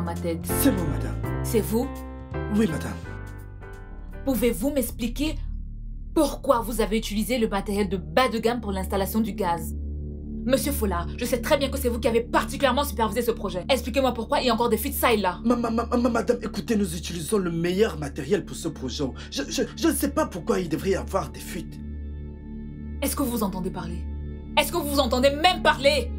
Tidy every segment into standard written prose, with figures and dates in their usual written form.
dans ma tête. C'est moi, madame. C'est vous? Oui, madame. Pouvez-vous m'expliquer pourquoi vous avez utilisé le matériel de bas de gamme pour l'installation du gaz? Monsieur Folard, je sais très bien que c'est vous qui avez particulièrement supervisé ce projet. Expliquez-moi pourquoi il y a encore des fuites ça et là. Madame, écoutez, nous utilisons le meilleur matériel pour ce projet. Je ne sais pas pourquoi il devrait y avoir des fuites. Est-ce que vous entendez parler? Est-ce que vous entendez même parler?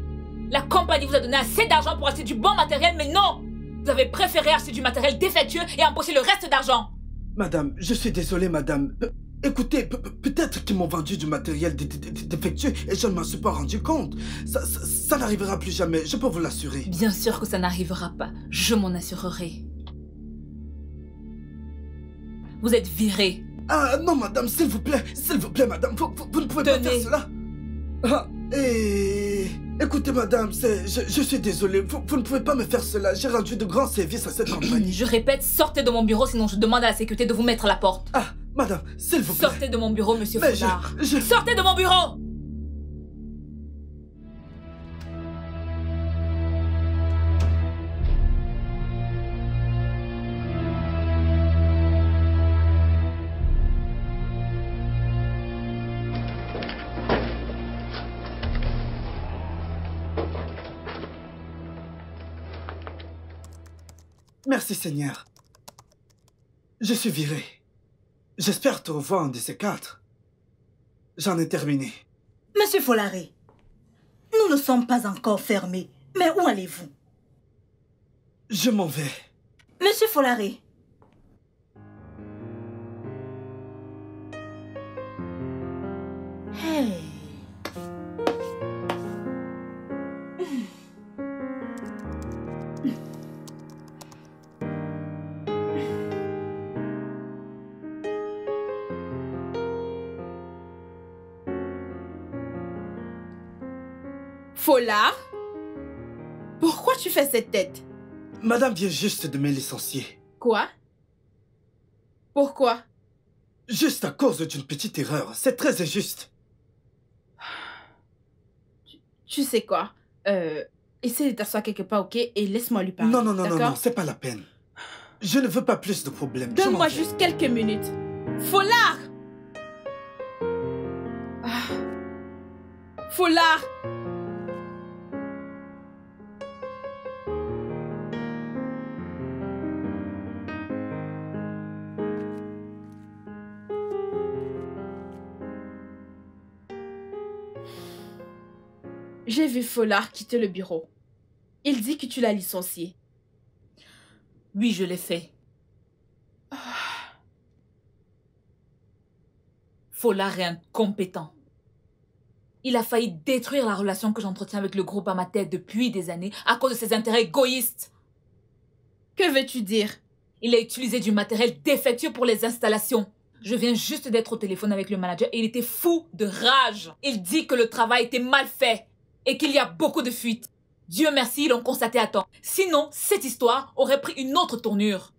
La compagnie vous a donné assez d'argent pour acheter du bon matériel, mais non! Vous avez préféré acheter du matériel défectueux et empocher le reste d'argent. Madame, je suis désolé, madame. Écoutez, peut-être qu'ils m'ont vendu du matériel défectueux et je ne m'en suis pas rendu compte. Ça n'arrivera plus jamais, je peux vous l'assurer. Bien sûr que ça n'arrivera pas, je m'en assurerai. Vous êtes viré. Ah non, madame, s'il vous plaît, madame, vous ne pouvez pas faire cela. Ah, et... Écoutez, madame, je suis désolée, vous ne pouvez pas me faire cela. J'ai rendu de grands services à cette compagnie. Je répète, sortez de mon bureau, sinon je demande à la sécurité de vous mettre à la porte. Ah, madame, s'il vous plaît. Sortez de mon bureau, monsieur Follard. Sortez de mon bureau! Merci Seigneur. Je suis viré. J'espère te revoir un de ces quatre. J'en ai terminé. Monsieur Follaré, nous ne sommes pas encore fermés. Mais où allez-vous? Je m'en vais. Monsieur Follaré. Hey. Folard, pourquoi tu fais cette tête? Madame vient juste de me licencier. Quoi? Pourquoi? Juste à cause d'une petite erreur. C'est très injuste. Tu sais quoi? Essaye de t'asseoir quelque part, ok? Et laisse-moi lui parler. Non, c'est pas la peine. Je ne veux pas plus de problèmes. Donne-moi juste quelques minutes. Folard! Ah. Folard! J'ai vu Folard quitter le bureau. Il dit que tu l'as licencié. Oui, je l'ai fait. Oh. Folard est incompétent. Il a failli détruire la relation que j'entretiens avec le groupe à ma tête depuis des années à cause de ses intérêts égoïstes. Que veux-tu dire? Il a utilisé du matériel défectueux pour les installations. Je viens juste d'être au téléphone avec le manager et il était fou de rage. Il dit que le travail était mal fait. Et qu'il y a beaucoup de fuites. Dieu merci, ils l'ont constaté à temps. Sinon, cette histoire aurait pris une autre tournure.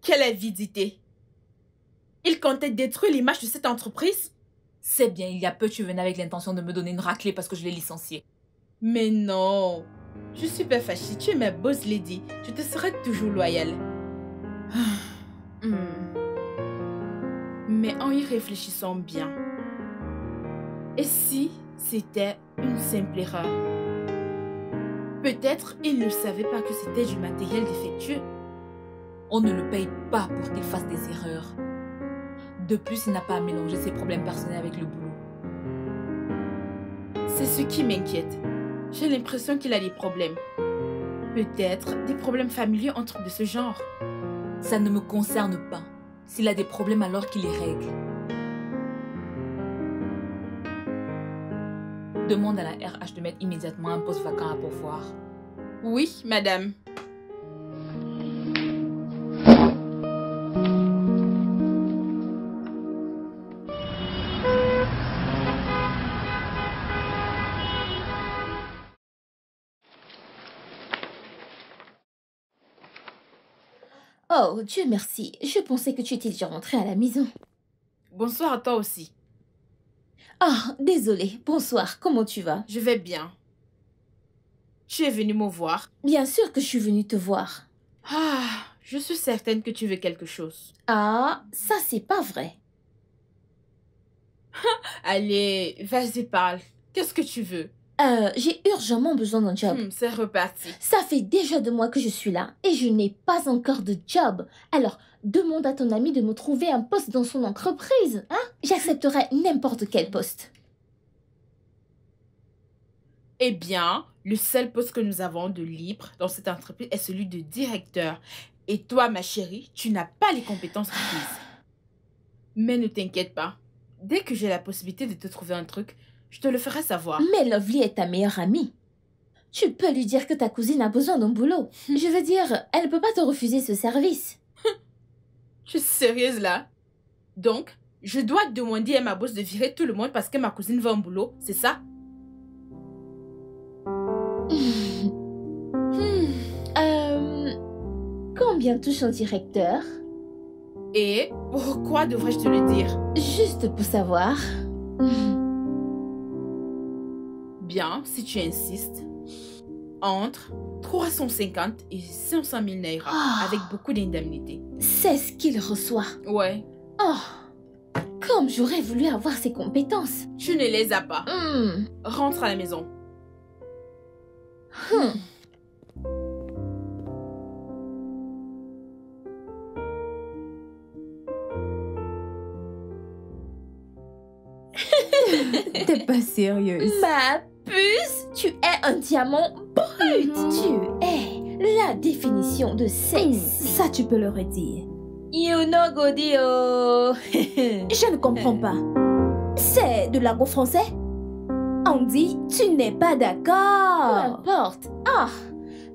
Quelle avidité! Ils comptaient détruire l'image de cette entreprise? C'est bien, il y a peu, tu venais avec l'intention de me donner une raclée parce que je l'ai licenciée. Mais non! Je suis pas fâchée, tu es ma boss lady. Je te serai toujours loyale. Mais en y réfléchissant bien. Et si... c'était une simple erreur. Peut-être il ne savait pas que c'était du matériel défectueux. On ne le paye pas pour qu'il fasse des erreurs. De plus, il n'a pas à mélanger ses problèmes personnels avec le boulot. C'est ce qui m'inquiète. J'ai l'impression qu'il a des problèmes. Peut-être des problèmes familiaux entre de ce genre. Ça ne me concerne pas. S'il a des problèmes, alors qu'il les règle. Demande à la RH de mettre immédiatement un poste vacant à pourvoir. Oui, madame. Oh, Dieu merci. Je pensais que tu étais déjà rentrée à la maison. Bonsoir à toi aussi. Ah, désolée. Bonsoir, comment tu vas? Je vais bien. Tu es venue me voir? Bien sûr que je suis venue te voir. Ah, je suis certaine que tu veux quelque chose. Ah, ça c'est pas vrai. Allez, vas-y, parle. Qu'est-ce que tu veux? J'ai urgemment besoin d'un job. C'est reparti. Ça fait déjà 2 mois que je suis là et je n'ai pas encore de job. Alors, demande à ton ami de me trouver un poste dans son entreprise, hein? J'accepterai n'importe quel poste. Eh bien, le seul poste que nous avons de libre dans cette entreprise est celui de directeur. Et toi, ma chérie, tu n'as pas les compétences requises. Mais ne t'inquiète pas. Dès que j'ai la possibilité de te trouver un truc, je te le ferai savoir. Mais Loveline est ta meilleure amie. Tu peux lui dire que ta cousine a besoin d'un boulot. Je veux dire, elle ne peut pas te refuser ce service. Je suis sérieuse là. Donc, je dois demander à ma boss de virer tout le monde parce que ma cousine veut un boulot, c'est ça? Combien touche un directeur? Et pourquoi devrais-je te le dire? Juste pour savoir. Bien, si tu insistes. Entre 350 et 500 000 naira avec beaucoup d'indemnités. C'est ce qu'il reçoit. Ouais. Oh, comme j'aurais voulu avoir ses compétences. Tu ne les as pas. Rentre à la maison. T'es pas sérieuse. Ma puce, tu es un diamant brut. Tu es la définition de sexy. Ça, tu peux le redire. You know Godio. Je ne comprends pas. C'est de l'argot français? On dit, tu n'es pas d'accord. Peu importe.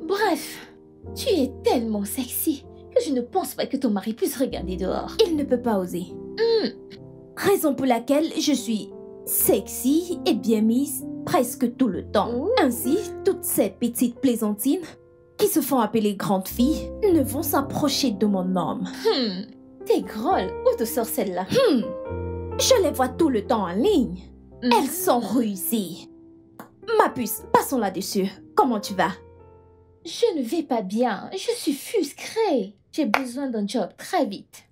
Bref, tu es tellement sexy que je ne pense pas que ton mari puisse regarder dehors. Il ne peut pas oser. Raison pour laquelle je suis... sexy et bien mise presque tout le temps. Ainsi, toutes ces petites plaisantines qui se font appeler grandes filles ne vont s'approcher de mon homme. T'es grolle, où te sort celle-là? Je les vois tout le temps en ligne. Elles sont rusées. Ma puce, passons là-dessus. Comment tu vas? Je ne vais pas bien, je suis frustrée. J'ai besoin d'un job très vite.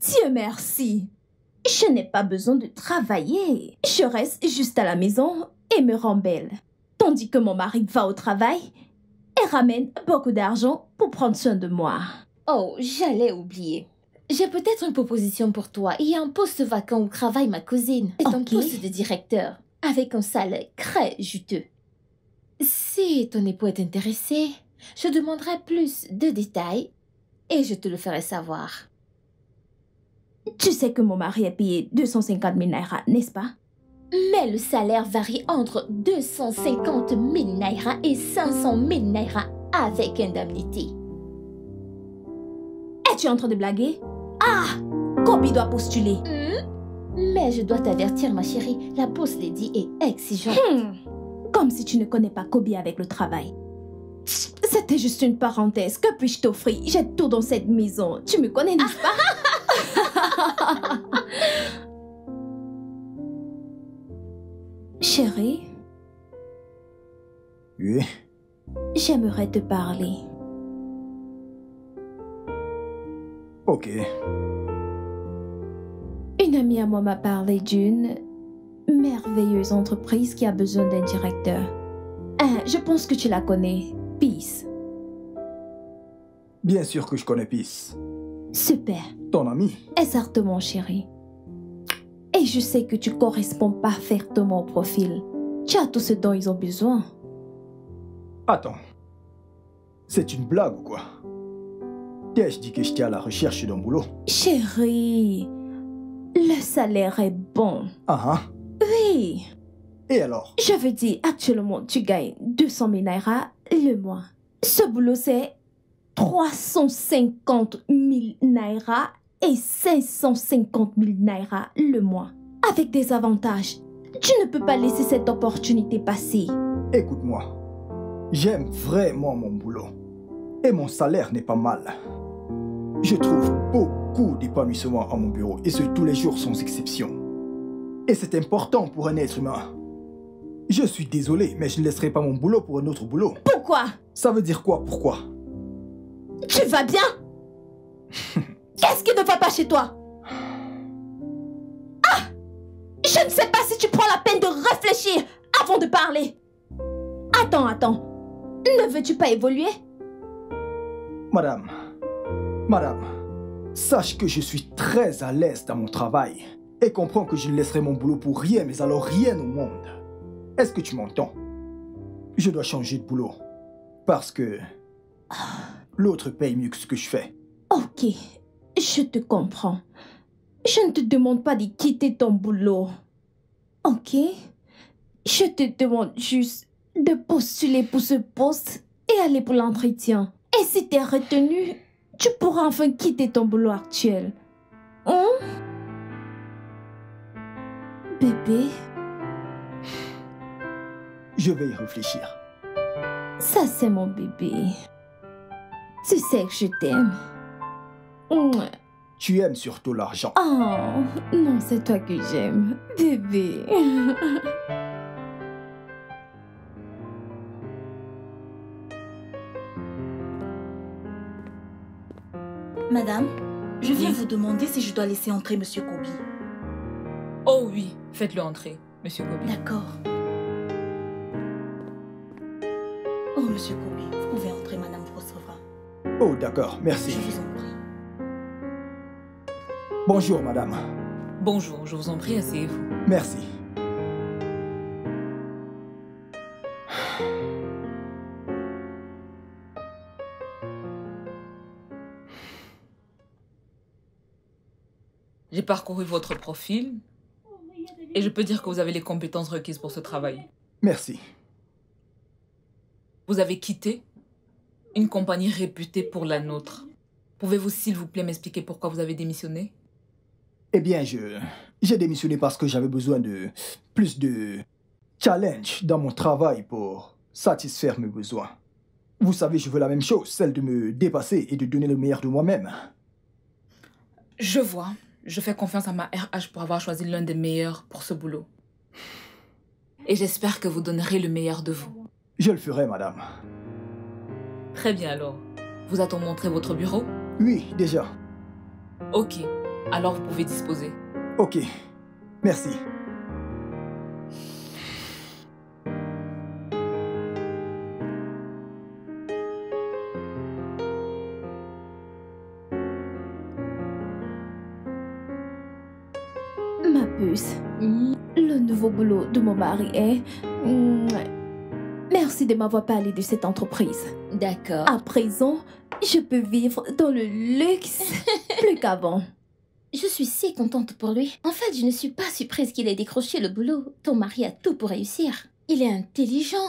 Dieu merci. Je n'ai pas besoin de travailler. Je reste juste à la maison et me rends belle. Tandis que mon mari va au travail et ramène beaucoup d'argent pour prendre soin de moi. Oh, j'allais oublier. J'ai peut-être une proposition pour toi. Il y a un poste vacant où travaille ma cousine. C'est un poste de directeur avec un salaire très juteux. Si ton époux est intéressé, je demanderai plus de détails et je te le ferai savoir. Tu sais que mon mari est payé 250 000 naira, n'est-ce pas? Mais le salaire varie entre 250 000 naira et 500 000 naira avec indemnité. Es-tu en train de blaguer? Kobe doit postuler. Mais je dois t'avertir, ma chérie, la boss lady est exigeante. Comme si tu ne connais pas Kobe avec le travail. C'était juste une parenthèse. Que puis-je t'offrir? J'ai tout dans cette maison. Tu me connais, n'est-ce pas? Chérie, oui? J'aimerais te parler. Ok. Une amie à moi m'a parlé d'une merveilleuse entreprise qui a besoin d'un directeur. Je pense que tu la connais, Peace. Bien sûr que je connais Peace. Super. Ton ami. Exactement, chérie. Et je sais que tu corresponds parfaitement au profil. Tu as tout ce dont ils ont besoin. Attends. C'est une blague ou quoi? T'ai-je dit que j'étais à la recherche d'un boulot? Chérie, le salaire est bon. Oui. Et alors? Je veux dire, actuellement, tu gagnes 200 000 naira le mois. Ce boulot, c'est 350 000 naira et 550 000 naira le mois. Avec des avantages, tu ne peux pas laisser cette opportunité passer. Écoute-moi, j'aime vraiment mon boulot. Et mon salaire n'est pas mal. Je trouve beaucoup d'épanouissement à mon bureau et ce tous les jours sans exception. Et c'est important pour un être humain. Je suis désolé, mais je ne laisserai pas mon boulot pour un autre boulot. Pourquoi? Ça veut dire quoi, pourquoi? Tu vas bien? Qu'est-ce qui ne va pas chez toi? Ah! Je ne sais pas si tu prends la peine de réfléchir avant de parler. Attends, attends. Ne veux-tu pas évoluer? Madame, sache que je suis très à l'aise dans mon travail et comprends que je ne laisserai mon boulot pour rien, mais alors rien au monde. Est-ce que tu m'entends? Je dois changer de boulot parce que l'autre paye mieux que ce que je fais. Ok, je te comprends. Je ne te demande pas de quitter ton boulot. Ok? Je te demande juste de postuler pour ce poste et aller pour l'entretien. Et si t'es retenu, tu pourras enfin quitter ton boulot actuel. Hein? Bébé? Je vais y réfléchir. Ça, c'est mon bébé. Tu sais que je t'aime. Tu aimes surtout l'argent. Oh, non, c'est toi que j'aime, bébé. Madame, je viens vous demander si je dois laisser entrer Monsieur Kobe. Oh oui, faites-le entrer, Monsieur Kobe. D'accord. Oh, Monsieur Kobe, vous pouvez entrer, Madame Frosse. Oh, d'accord, merci. Je vous en prie. Bonjour, madame. Bonjour, je vous en prie, asseyez-vous. Merci. J'ai parcouru votre profil et je peux dire que vous avez les compétences requises pour ce travail. Merci. Vous avez quitté une compagnie réputée pour la nôtre. Pouvez-vous, s'il vous plaît, m'expliquer pourquoi vous avez démissionné? Eh bien, j'ai démissionné parce que j'avais besoin de plus de challenge dans mon travail pour satisfaire mes besoins. Vous savez, je veux la même chose, celle de me dépasser et de donner le meilleur de moi-même. Je vois. Je fais confiance à ma RH pour avoir choisi l'un des meilleurs pour ce boulot. Et j'espère que vous donnerez le meilleur de vous. Je le ferai, madame. Très bien, alors. Vous a-t-on montré votre bureau? Oui, déjà. Ok. Alors vous pouvez disposer. Ok, merci. Ma puce, le nouveau boulot de mon mari est... Merci de m'avoir parlé de cette entreprise. D'accord. À présent, je peux vivre dans le luxe plus qu'avant. Je suis si contente pour lui. En fait, je ne suis pas surprise qu'il ait décroché le boulot. Ton mari a tout pour réussir. Il est intelligent.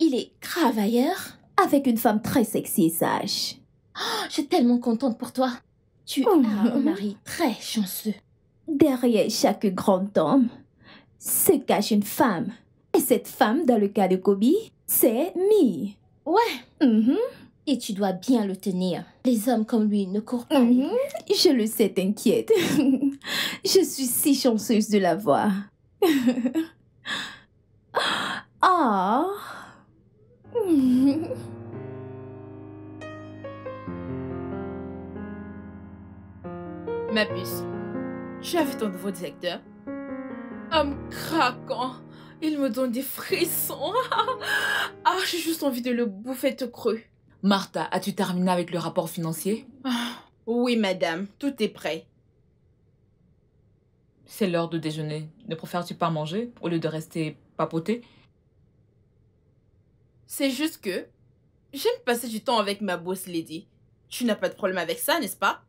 Il est travailleur. Avec une femme très sexy et sage. Oh, je suis tellement contente pour toi. Tu as un mari très chanceux. Derrière chaque grand homme se cache une femme. Et cette femme, dans le cas de Kobe, c'est Mie. Ouais. Et tu dois bien le tenir. Les hommes comme lui ne courent pas. Je le sais, t'inquiète. Je suis si chanceuse de l'avoir. Oh. Ma puce, tu as vu ton nouveau directeur? Homme craquant. Il me donne des frissons. Ah, j'ai juste envie de le bouffer tout creux. Martha, as-tu terminé avec le rapport financier? Oui, madame. Tout est prêt. C'est l'heure de déjeuner. Ne préfères-tu pas manger au lieu de rester papoter? C'est juste que j'aime passer du temps avec ma boss lady. Tu n'as pas de problème avec ça, n'est-ce pas?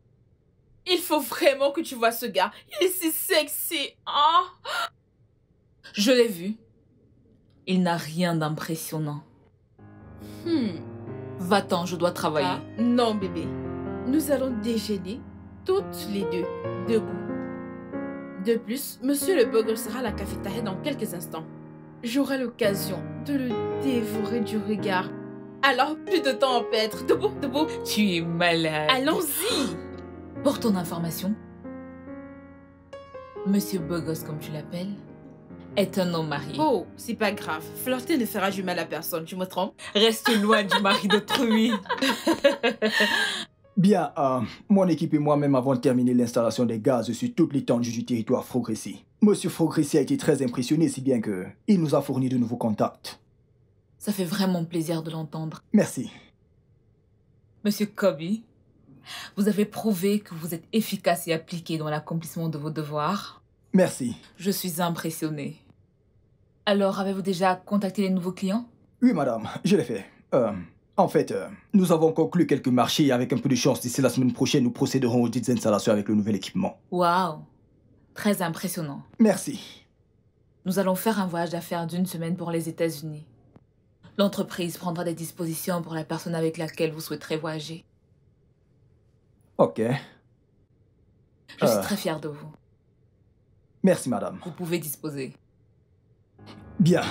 Il faut vraiment que tu vois ce gars. Il est si sexy. Oh. Je l'ai vu. Il n'a rien d'impressionnant. Va-t'en, je dois travailler. Ah, non, bébé. Nous allons déjeuner toutes les deux, debout. De plus, Monsieur le Bogus sera à la cafétéria dans quelques instants. J'aurai l'occasion de le dévorer du regard. Alors, plus de temps à perdre. Debout, debout. Tu es malade. Allons-y. Pour ton information, Monsieur Bogus, comme tu l'appelles, est un homme marié. Oh, c'est pas grave. Flirter ne fera du mal à personne, tu me trompes? Reste loin du mari d'autrui. Bien, mon équipe et moi-même avons terminé l'installation des gaz sur toute l'étendue du territoire Frogressi. Monsieur Frogressi a été très impressionné, si bien qu'il nous a fourni de nouveaux contacts. Ça fait vraiment plaisir de l'entendre. Merci. Monsieur Kobe, vous avez prouvé que vous êtes efficace et appliqué dans l'accomplissement de vos devoirs. Merci. Je suis impressionnée. Alors, avez-vous déjà contacté les nouveaux clients? Oui, madame, je l'ai fait. En fait, nous avons conclu quelques marchés et avec un peu de chance, d'ici la semaine prochaine, nous procéderons aux dites installations avec le nouvel équipement. Waouh, très impressionnant. Merci. Nous allons faire un voyage d'affaires d'une semaine pour les États-Unis. L'entreprise prendra des dispositions pour la personne avec laquelle vous souhaiterez voyager. Ok. Je suis très fière de vous. Merci, madame. Vous pouvez disposer. Bien.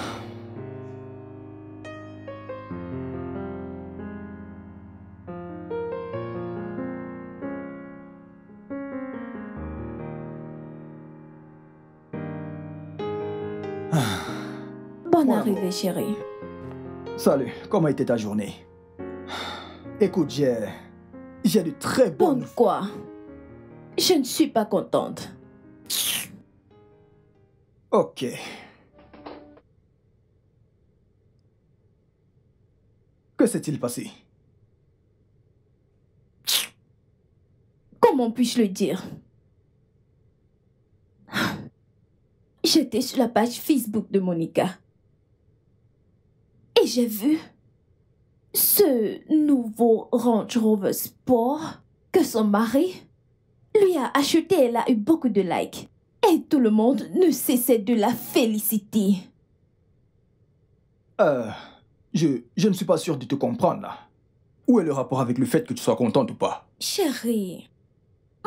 Bonne arrivée, chérie. Salut, comment était ta journée? Écoute, j'ai de très bonnes... Bonne quoi? Je ne suis pas contente. Ok. Que s'est-il passé? Comment puis-je le dire? J'étais sur la page Facebook de Monica. Et j'ai vu ce nouveau Range Rover Sport que son mari lui a acheté. Elle a eu beaucoup de likes et tout le monde ne cessait de la féliciter. Je ne suis pas sûre de te comprendre là. Où est le rapport avec le fait que tu sois contente ou pas? Chérie,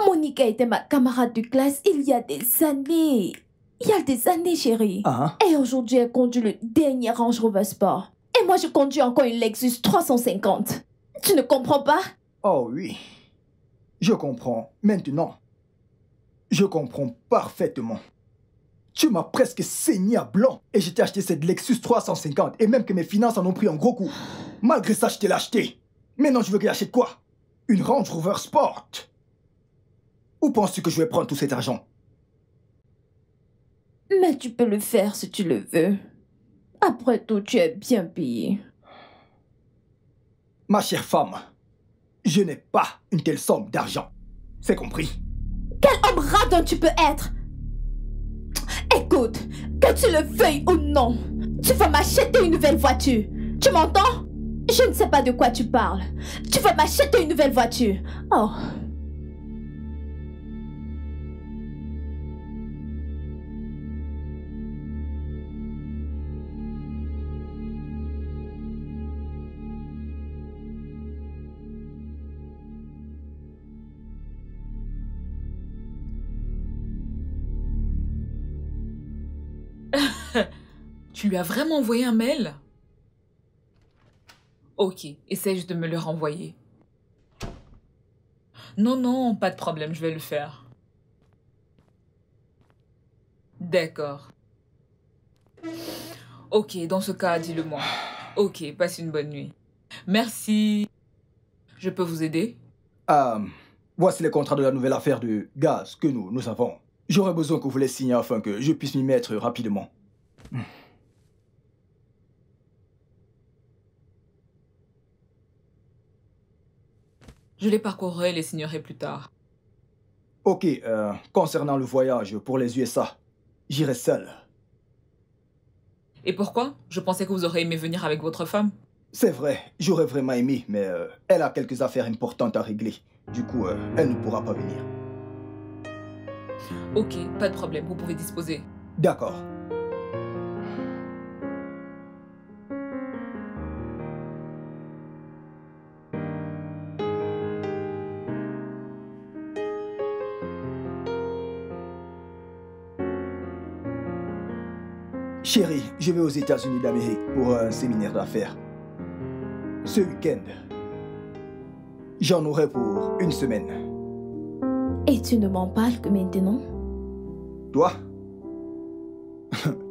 Monica était ma camarade de classe il y a des années. Chérie. Et aujourd'hui, elle conduit le dernier Range Rover Sport. Et moi, je conduis encore une Lexus 350. Tu ne comprends pas? Oh oui, je comprends maintenant. Je comprends parfaitement. Tu m'as presque saigné à blanc et je t'ai acheté cette Lexus 350 et même que mes finances en ont pris un gros coup. Malgré ça, je te l'ai acheté. Maintenant, je veux que j'achète quoi? Une Range Rover Sport. Où penses-tu que je vais prendre tout cet argent? Mais tu peux le faire si tu le veux. Après tout, tu es bien payé. Ma chère femme, je n'ai pas une telle somme d'argent. C'est compris? Quel homme radin tu peux être! Écoute, que tu le veuilles ou non, tu vas m'acheter une nouvelle voiture. Tu m'entends? Je ne sais pas de quoi tu parles. Tu vas m'acheter une nouvelle voiture. Oh... Tu lui as vraiment envoyé un mail? Ok, essaie juste de me le renvoyer. Non, non, pas de problème, je vais le faire. D'accord. Ok, dans ce cas, dis-le-moi. Ok, passe une bonne nuit. Merci. Je peux vous aider? Voici les contrats de la nouvelle affaire de gaz que nous avons. J'aurais besoin que vous les signiez afin que je puisse m'y mettre rapidement. Je les parcourrai et les signerai plus tard. Ok, concernant le voyage pour les USA, j'irai seul. Et pourquoi? Je pensais que vous auriez aimé venir avec votre femme. C'est vrai, j'aurais vraiment aimé, mais elle a quelques affaires importantes à régler. Du coup, elle ne pourra pas venir. Ok, pas de problème, vous pouvez disposer. D'accord. Chérie, je vais aux États-Unis d'Amérique pour un séminaire d'affaires. Ce week-end, j'en aurai pour une semaine. Et tu ne m'en parles que maintenant? Toi,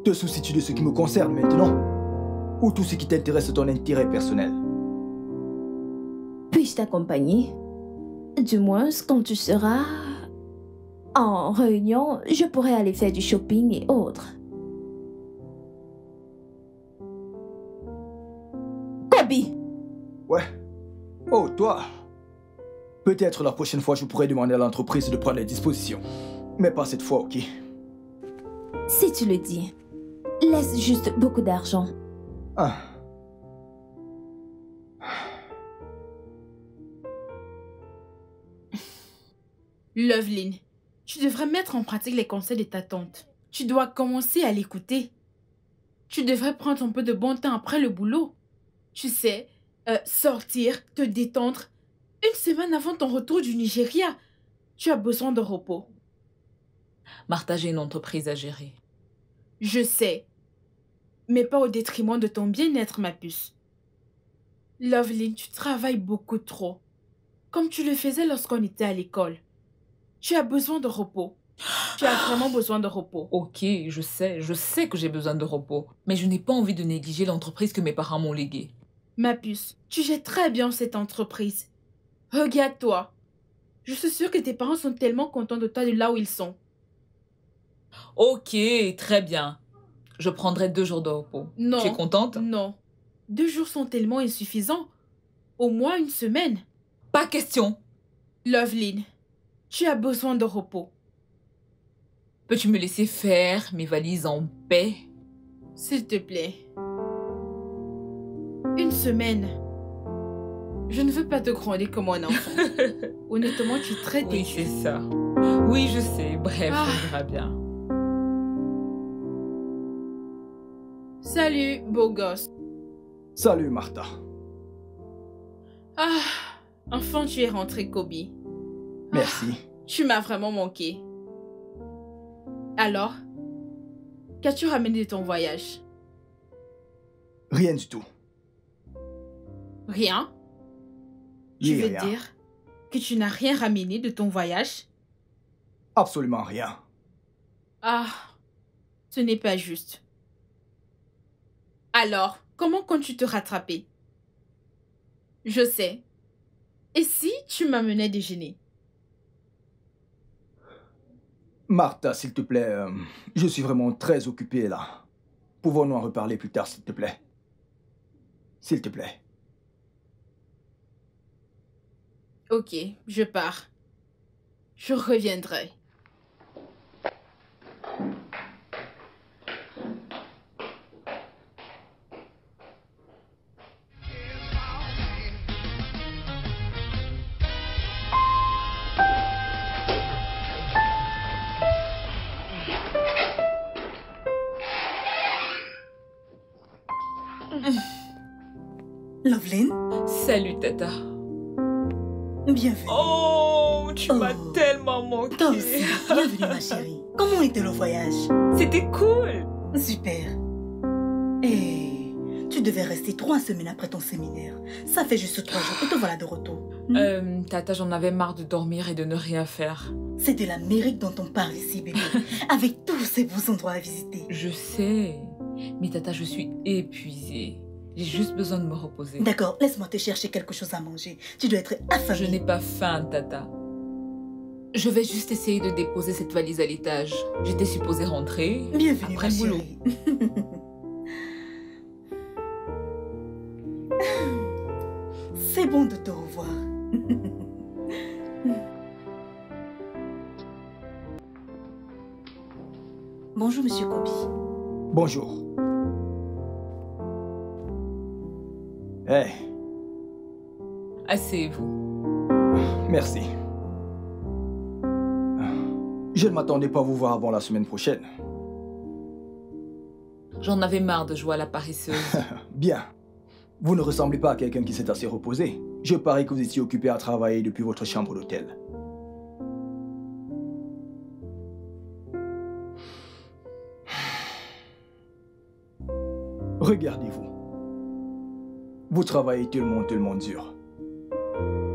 te soucies-tu de ce qui me concerne maintenant, ou tout ce qui t'intéresse à ton intérêt personnel? Puis-je t'accompagner? Du moins, quand tu seras en réunion, je pourrai aller faire du shopping et autres. Kobe! Ouais. Oh, toi! Peut-être la prochaine fois, je pourrais demander à l'entreprise de prendre les dispositions. Mais pas cette fois, ok? Si tu le dis, laisse juste beaucoup d'argent. Ah. Lovelyn, tu devrais mettre en pratique les conseils de ta tante. Tu dois commencer à l'écouter. Tu devrais prendre un peu de bon temps après le boulot. Tu sais, sortir, te détendre. Une semaine avant ton retour du Nigeria, tu as besoin de repos. Martha, j'ai une entreprise à gérer. Je sais, mais pas au détriment de ton bien-être, ma puce. Lovelyn, tu travailles beaucoup trop, comme tu le faisais lorsqu'on était à l'école. Tu as besoin de repos. Tu as vraiment besoin de repos. Ok, je sais que j'ai besoin de repos, mais je n'ai pas envie de négliger l'entreprise que mes parents m'ont léguée. Ma puce, tu gères très bien cette entreprise. Regarde-toi. Je suis sûre que tes parents sont tellement contents de toi de là où ils sont. Ok, très bien. Je prendrai 2 jours de repos. Non. Tu es contente? Non. 2 jours sont tellement insuffisants. Au moins 1 semaine. Pas question. Lovelyn, tu as besoin de repos. Peux-tu me laisser faire mes valises en paix? S'il te plaît. 1 semaine. Je ne veux pas te gronder comme un enfant. Honnêtement, tu es très têtue. Oui, c'est ça. Oui, je sais. Bref, on verra bien. Salut, beau gosse. Salut, Martha. Ah, enfin, tu es rentré, Kobe. Merci. Ah, tu m'as vraiment manqué. Alors, qu'as-tu ramené de ton voyage? Rien du tout. Rien? Tu veux dire que tu n'as rien ramené de ton voyage? Absolument rien. Ah, ce n'est pas juste. Alors, comment comptes-tu te rattraper? Je sais. Et si tu m'amenais déjeuner? Martha, s'il te plaît, je suis vraiment très occupée là. Pouvons-nous en reparler plus tard, s'il te plaît? S'il te plaît. Ok, je pars. Je reviendrai. Lovelyn? Salut, Tata. Bienvenue. Oh, tu m'as tellement manqué. Toi aussi. Bienvenue, ma chérie. Comment était le voyage? C'était cool. Super. Et tu devais rester 3 semaines après ton séminaire. Ça fait juste 3 jours et te voilà de retour. Tata, j'en avais marre de dormir et de ne rien faire. C'est de l'Amérique dont on parle ici, bébé. Avec tous ces beaux endroits à visiter. Je sais. Mais Tata, je suis épuisée. J'ai juste besoin de me reposer. D'accord, laisse-moi te chercher quelque chose à manger. Tu dois être affamée. Je n'ai pas faim, Tata. Je vais juste essayer de déposer cette valise à l'étage. J'étais supposée rentrer. Bienvenue, ma chérie. C'est bon de te revoir. Bonjour, monsieur Kobe. Bonjour. Eh. Hey. Asseyez-vous. Merci. Je ne m'attendais pas à vous voir avant la semaine prochaine. J'en avais marre de jouer à la paresseuse. Bien. Vous ne ressemblez pas à quelqu'un qui s'est assez reposé. Je parie que vous étiez occupé à travailler depuis votre chambre d'hôtel. Regardez-vous. Vous travaillez tellement dur.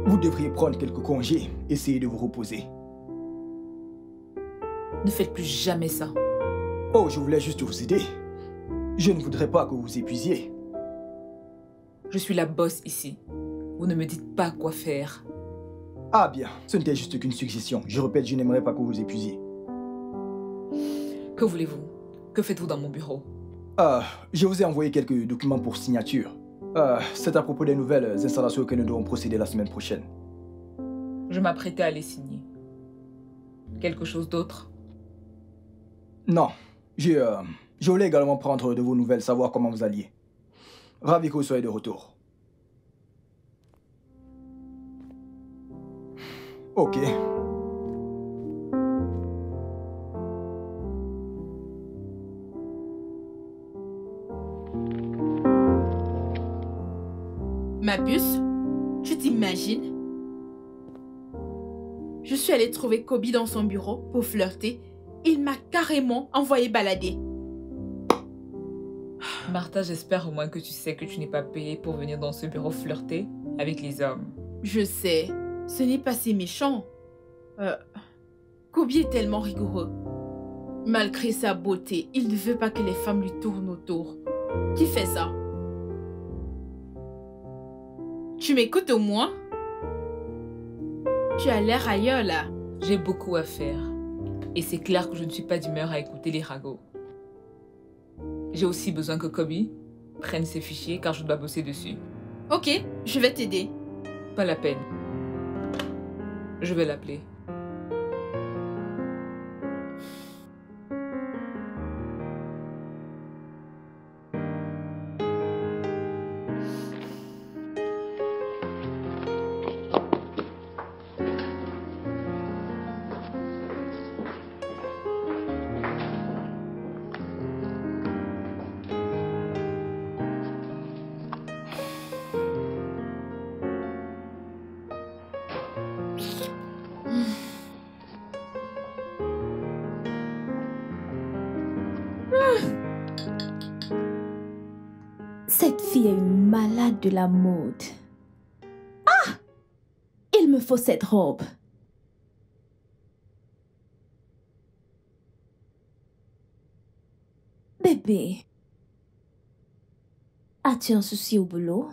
Vous devriez prendre quelques congés, essayer de vous reposer. Ne faites plus jamais ça. Oh, je voulais juste vous aider. Je ne voudrais pas que vous vous épuisiez. Je suis la boss ici. Vous ne me dites pas quoi faire. Ah bien, ce n'était juste qu'une suggestion. Je répète, je n'aimerais pas que vous vous épuisiez. Que voulez-vous? Que faites-vous dans mon bureau? Je vous ai envoyé quelques documents pour signature. C'est à propos des nouvelles installations auxquelles nous devons procéder la semaine prochaine. Je m'apprêtais à les signer. Quelque chose d'autre? Non. Je voulais également prendre de vos nouvelles, savoir comment vous alliez. Ravi que vous soyez de retour. Ok. Ma puce, tu t'imagines? Je suis allée trouver Kobe dans son bureau pour flirter. Il m'a carrément envoyée balader. Martha, j'espère au moins que tu sais que tu n'es pas payée pour venir dans ce bureau flirter avec les hommes. Je sais, ce n'est pas si méchant. Kobe est tellement rigoureux. Malgré sa beauté, il ne veut pas que les femmes lui tournent autour. Qui fait ça? Tu m'écoutes au moins? Tu as l'air ailleurs là. J'ai beaucoup à faire. Et c'est clair que je ne suis pas d'humeur à écouter les ragots. J'ai aussi besoin que Kobe prenne ses fichiers car je dois bosser dessus. Ok, je vais t'aider. Pas la peine. Je vais l'appeler. De la mode. Ah! Il me faut cette robe. Bébé, as-tu un souci au boulot?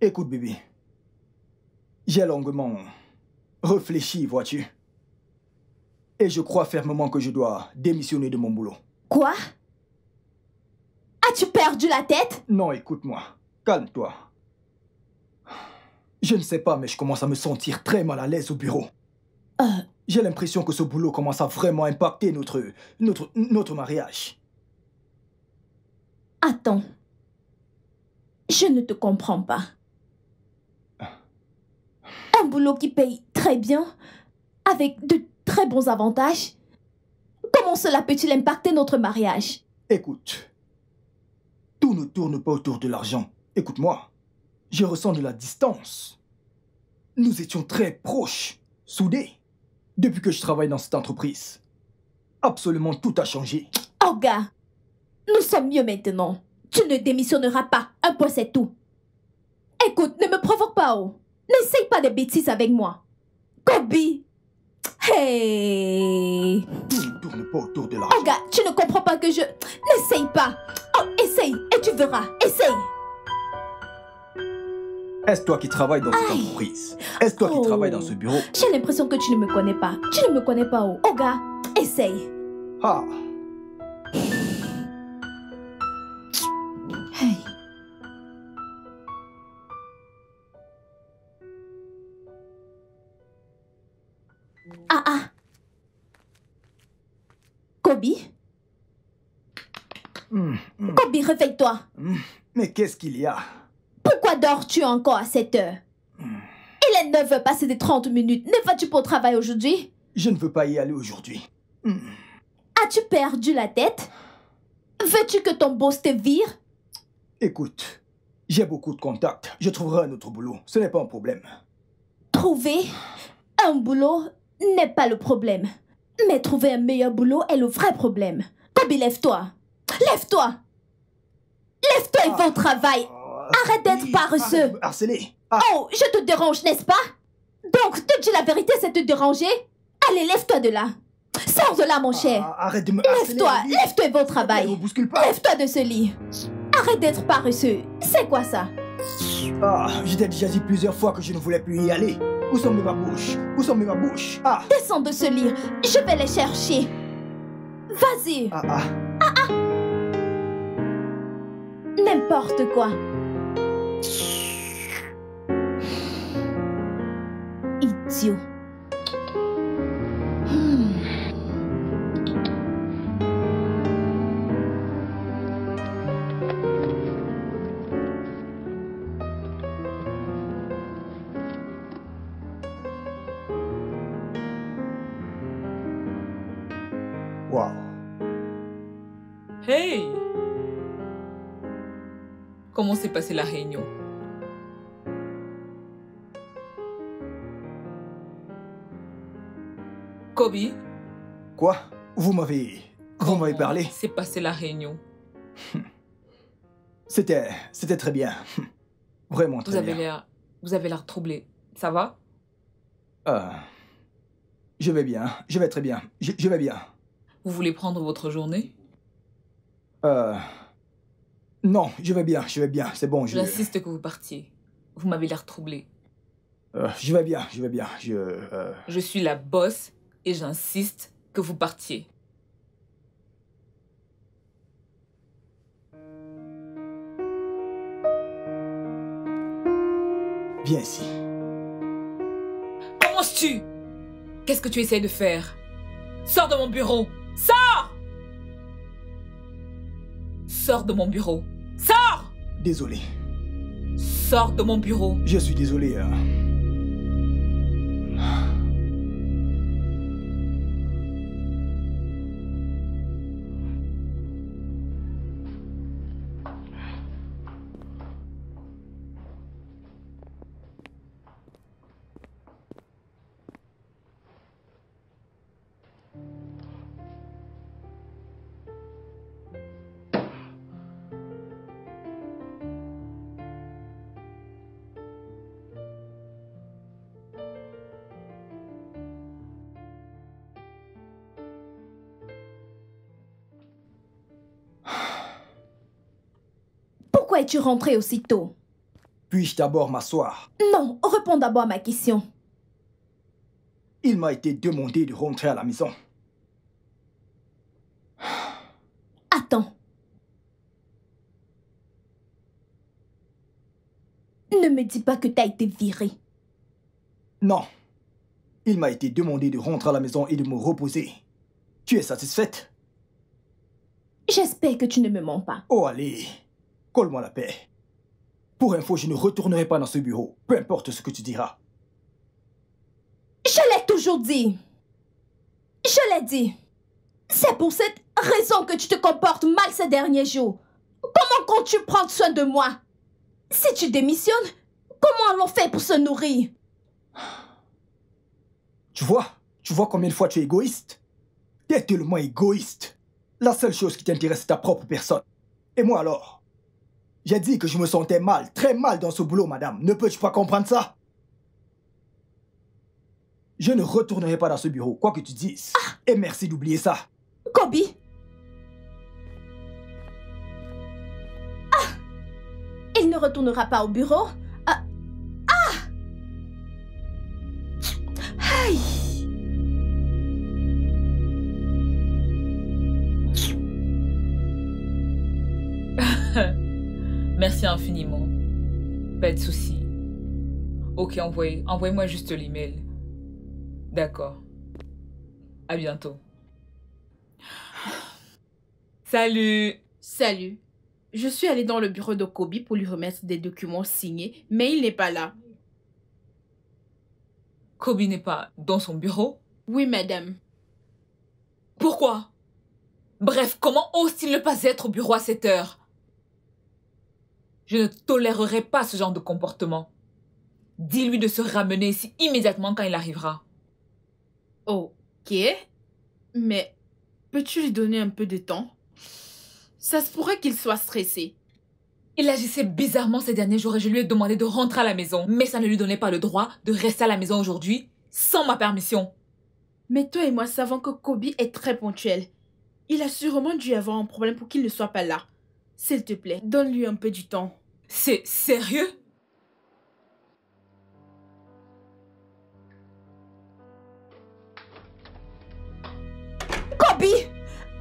Écoute, bébé, j'ai longuement réfléchi, vois-tu? Et je crois fermement que je dois démissionner de mon boulot. Quoi? As-tu perdu la tête? Non, écoute-moi. Calme-toi. Je ne sais pas, mais je commence à me sentir très mal à l'aise au bureau. J'ai l'impression que ce boulot commence à vraiment impacter notre mariage. Attends. Je ne te comprends pas. Un boulot qui paye très bien, avec de très bons avantages. Comment cela peut-il impacter notre mariage? Écoute, tout ne tourne pas autour de l'argent. Écoute-moi, je ressens de la distance. Nous étions très proches, soudés, depuis que je travaille dans cette entreprise. Absolument tout a changé. Oh gars, nous sommes mieux maintenant. Tu ne démissionneras pas, un point c'est tout. Écoute, ne me provoque pas, oh. N'essaye pas de bêtises avec moi. Kobe! Hey! Tout ne tourne pas autour de l'argent. Oh gars, tu ne comprends pas que je... N'essaye pas. Oh, essaye et tu verras. Essaye. Est-ce toi qui travailles dans cette entreprise? Est-ce toi qui travailles dans ce bureau? J'ai l'impression que tu ne me connais pas. Tu ne me connais pas, oh. Oh gars, essaye. Ah. Hey. Kobe? Kobe, réveille-toi. Mais qu'est-ce qu'il y a? Pourquoi dors-tu encore à 7 heures? Il est 9h passé des 30 minutes. Ne vas-tu pas au travail aujourd'hui? Je ne veux pas y aller aujourd'hui. As-tu perdu la tête? Veux-tu que ton boss te vire? Écoute, j'ai beaucoup de contacts. Je trouverai un autre boulot. Ce n'est pas un problème. Trouver un boulot n'est pas le problème. Mais trouver un meilleur boulot est le vrai problème. Kobe, lève-toi. Lève-toi. Lève-toi et va au travail. Arrête d'être paresseux. Harcelé. Oh, je te dérange, n'est-ce pas? Donc, te dis la vérité, c'est te déranger? Allez, lève-toi de là. Sors de là, mon cher. Arrête de me harceler. Lève-toi, lève-toi et va au travail. Ne me bouscule pas. Lève-toi de ce lit. Arrête d'être paresseux. C'est quoi ça? Ah, je t'ai déjà dit plusieurs fois que je ne voulais plus y aller. Où sont mes babouches? Où sont mes babouches? Ah. Descends de ce lit. Je vais les chercher. Vas-y. Ah, ah. Ah, ah. N'importe quoi. Idiot. Wow. Hey! Comment s'est passée la réunion? Kobe? Quoi? Vous m'avez parlé? S'est passée la réunion? C'était très bien. Vraiment très bien. Vous avez l'air troublé. Ça va? Je vais bien. Je vais très bien. Je vais bien. Vous voulez prendre votre journée? Non, je vais bien, c'est bon, J'insiste que vous partiez. Vous m'avez l'air troublé. Je vais bien, Je suis la boss et j'insiste que vous partiez. Viens ici. Comment es-tu? Qu'est-ce que tu essayes de faire? Sors de mon bureau! Sors! Sors de mon bureau. Sors! Désolé. Sors de mon bureau. Je suis désolé. Pourquoi es-tu rentré aussitôt? Puis-je d'abord m'asseoir? Non, réponds d'abord à ma question. Il m'a été demandé de rentrer à la maison. Attends. Ne me dis pas que tu as été viré. Non. Il m'a été demandé de rentrer à la maison et de me reposer. Tu es satisfaite? J'espère que tu ne me mens pas. Oh, allez. Colle-moi la paix. Pour info, je ne retournerai pas dans ce bureau, peu importe ce que tu diras. Je l'ai toujours dit. Je l'ai dit. C'est pour cette raison que tu te comportes mal ces derniers jours. Comment comptes-tu prendre soin de moi? Si tu démissionnes, comment allons-nous faire pour se nourrir? Tu vois combien de fois tu es égoïste? T'es tellement égoïste. La seule chose qui t'intéresse, c'est ta propre personne. Et moi alors? J'ai dit que je me sentais mal, très mal dans ce boulot, madame. Ne peux-tu pas comprendre ça? Je ne retournerai pas dans ce bureau, quoi que tu dises. Ah. Et merci d'oublier ça. Kobe. Ah. Il ne retournera pas au bureau. Ah. Ah. Aïe. Merci infiniment. Pas de soucis. Ok, envoyez-moi juste l'email. D'accord. À bientôt. Salut. Salut. Je suis allée dans le bureau de Kobe pour lui remettre des documents signés, mais il n'est pas là. Kobe n'est pas dans son bureau? Oui, madame. Pourquoi? Bref, comment ose-t-il ne pas être au bureau à cette heure? Je ne tolérerai pas ce genre de comportement. Dis-lui de se ramener ici immédiatement quand il arrivera. Ok. Mais peux-tu lui donner un peu de temps? Ça se pourrait qu'il soit stressé. Il agissait bizarrement ces derniers jours et je lui ai demandé de rentrer à la maison. Mais ça ne lui donnait pas le droit de rester à la maison aujourd'hui sans ma permission. Mais toi et moi savons que Kobe est très ponctuel. Il a sûrement dû avoir un problème pour qu'il ne soit pas là. S'il te plaît, donne-lui un peu du temps. C'est sérieux? Kobe!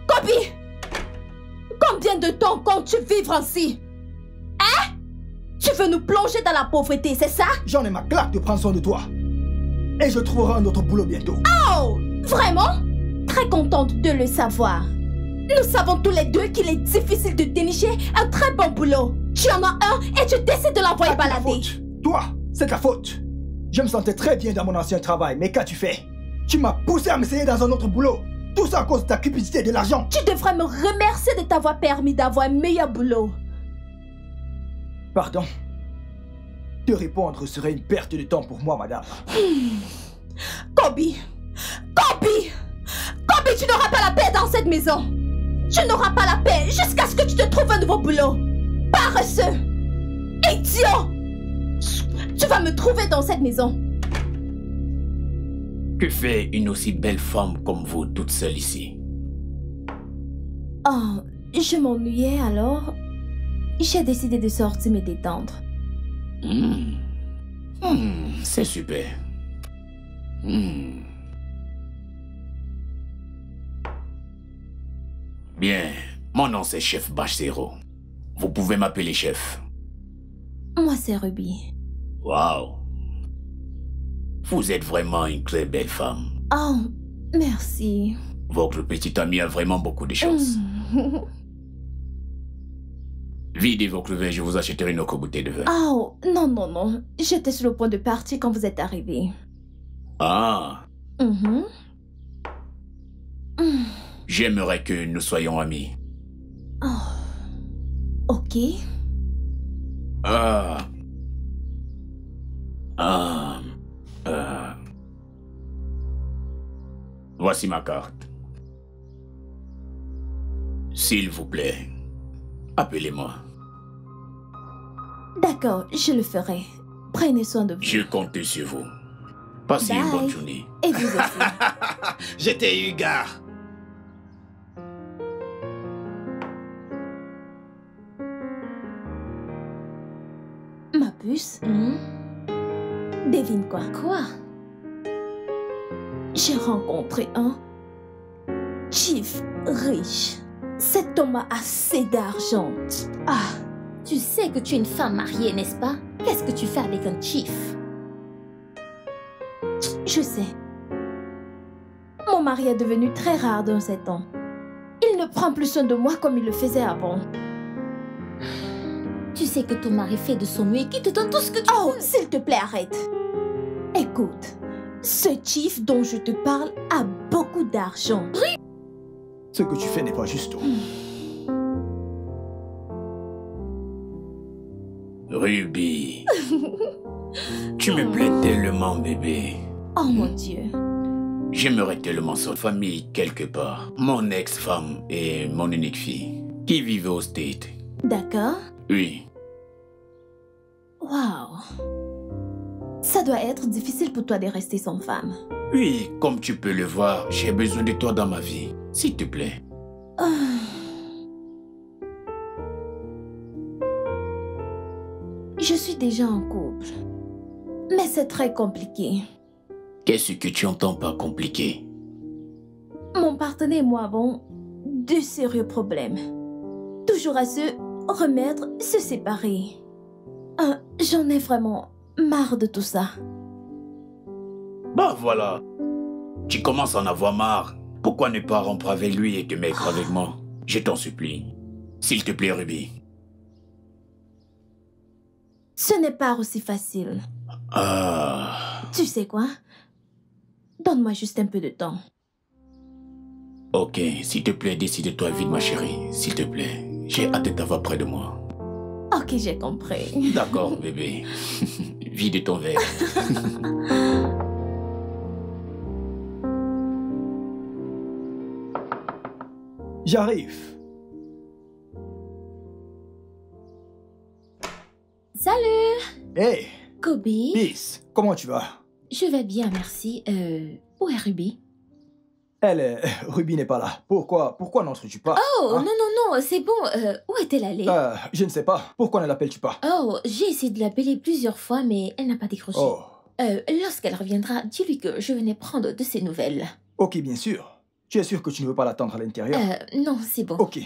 Kobe! Combien de temps comptes-tu vivre ainsi? Hein? Tu veux nous plonger dans la pauvreté, c'est ça? J'en ai ma claque de prendre soin de toi. Et je trouverai un autre boulot bientôt. Oh! Vraiment? Très contente de le savoir. Nous savons tous les deux qu'il est difficile de dénicher un très bon boulot. Tu en as un et tu décides de l'envoyer balader. Toi, c'est ta faute. Je me sentais très bien dans mon ancien travail, mais qu'as-tu fait? Tu m'as poussé à m'essayer dans un autre boulot. Tout ça à cause de ta cupidité et de l'argent. Tu devrais me remercier de t'avoir permis d'avoir un meilleur boulot. Pardon. Te répondre serait une perte de temps pour moi, madame. Kobe! Kobe! Kobe, tu n'auras pas la paix dans cette maison. Tu n'auras pas la paix jusqu'à ce que tu te trouves un nouveau boulot. Paresseux! Idiot! Tu vas me trouver dans cette maison. Que fait une aussi belle femme comme vous, toute seule ici? Oh, je m'ennuyais alors. J'ai décidé de sortir me détendre. C'est super. Bien, mon nom c'est Chef Bachero. Vous pouvez m'appeler chef. Moi c'est Ruby. Waouh. Vous êtes vraiment une très belle femme. Oh, merci. Votre petite amie a vraiment beaucoup de chance. Videz vos crevets, je vous achèterai une autre bouteille de vin. Oh, non, non, non. J'étais sur le point de partir quand vous êtes arrivé. Ah. J'aimerais que nous soyons amis. Oh. Ok. Voici ma carte. S'il vous plaît, appelez-moi. D'accord, je le ferai. Prenez soin de vous. Je compte sur vous. Passez une bonne journée. Et vous aussi. Je t'ai eu, gars. Ma puce? Devine quoi? Quoi? J'ai rencontré un chief riche. Cet homme a assez d'argent. Ah, tu sais que tu es une femme mariée, n'est-ce pas? Qu'est-ce que tu fais avec un chief? Je sais. Mon mari est devenu très rare dans ces temps. Il ne prend plus soin de moi comme il le faisait avant. Tu sais que ton mari fait de son mieux et qu'il te donne tout ce que tu veux. Oh, s'il te plaît, arrête. Écoute, ce chief dont je te parle a beaucoup d'argent. Ce que tu fais n'est pas juste. Ruby. Tu me plais tellement, bébé. Oh mon Dieu. J'aimerais tellement sa famille quelque part. Mon ex-femme et mon unique fille qui vivait au States. D'accord. Oui. Wow. Ça doit être difficile pour toi de rester sans femme. Oui, comme tu peux le voir, j'ai besoin de toi dans ma vie. S'il te plaît. Je suis déjà en couple. Mais c'est très compliqué. Qu'est-ce que tu entends par compliqué? Mon partenaire et moi avons de sérieux problèmes. Toujours à se remettre, se séparer. J'en ai vraiment marre de tout ça. Bah voilà. Tu commences à en avoir marre. Pourquoi ne pas rompre avec lui et te mettre avec moi? Je t'en supplie. S'il te plaît, Ruby. Ce n'est pas aussi facile. Tu sais quoi? Donne-moi juste un peu de temps. Ok, s'il te plaît, décide-toi vite, ma chérie. S'il te plaît, j'ai hâte de t'avoir près de moi. Ok, j'ai compris. D'accord, bébé. Vide ton verre. J'arrive. Hey! Kobe! Peace! Comment tu vas? Je vais bien, merci. Où est Ruby? Elle, Ruby n'est pas là. Pourquoi n'entres-tu pas? Oh, hein? Non, c'est bon. Où est-elle allée? Je ne sais pas. Pourquoi ne l'appelles-tu pas? Oh, j'ai essayé de l'appeler plusieurs fois, mais elle n'a pas décroché. Oh. Lorsqu'elle reviendra, dis-lui que je venais prendre de ses nouvelles. Ok, bien sûr. Tu es sûr que tu ne veux pas l'attendre à l'intérieur? Non, c'est bon. Ok.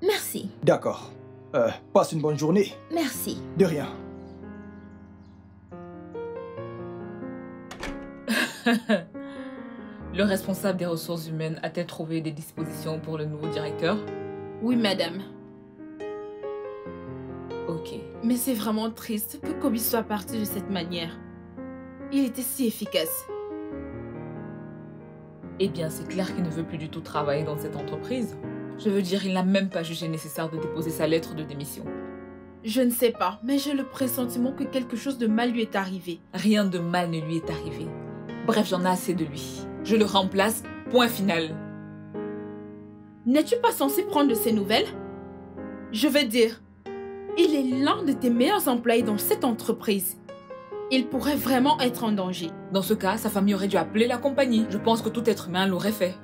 Merci. D'accord. Passe une bonne journée. Merci. De rien. Le responsable des ressources humaines a-t-elle trouvé des dispositions pour le nouveau directeur? Oui, madame. Ok. Mais c'est vraiment triste que Kobe soit parti de cette manière. Il était si efficace. Eh bien, c'est clair qu'il ne veut plus du tout travailler dans cette entreprise. Je veux dire, il n'a même pas jugé nécessaire de déposer sa lettre de démission. Je ne sais pas, mais j'ai le pressentiment que quelque chose de mal lui est arrivé. Rien de mal ne lui est arrivé. Bref, j'en ai assez de lui. Je le remplace, point final. N'es-tu pas censé prendre de ses nouvelles? Je veux dire, il est l'un de tes meilleurs employés dans cette entreprise. Il pourrait vraiment être en danger. Dans ce cas, sa famille aurait dû appeler la compagnie. Je pense que tout être humain l'aurait fait.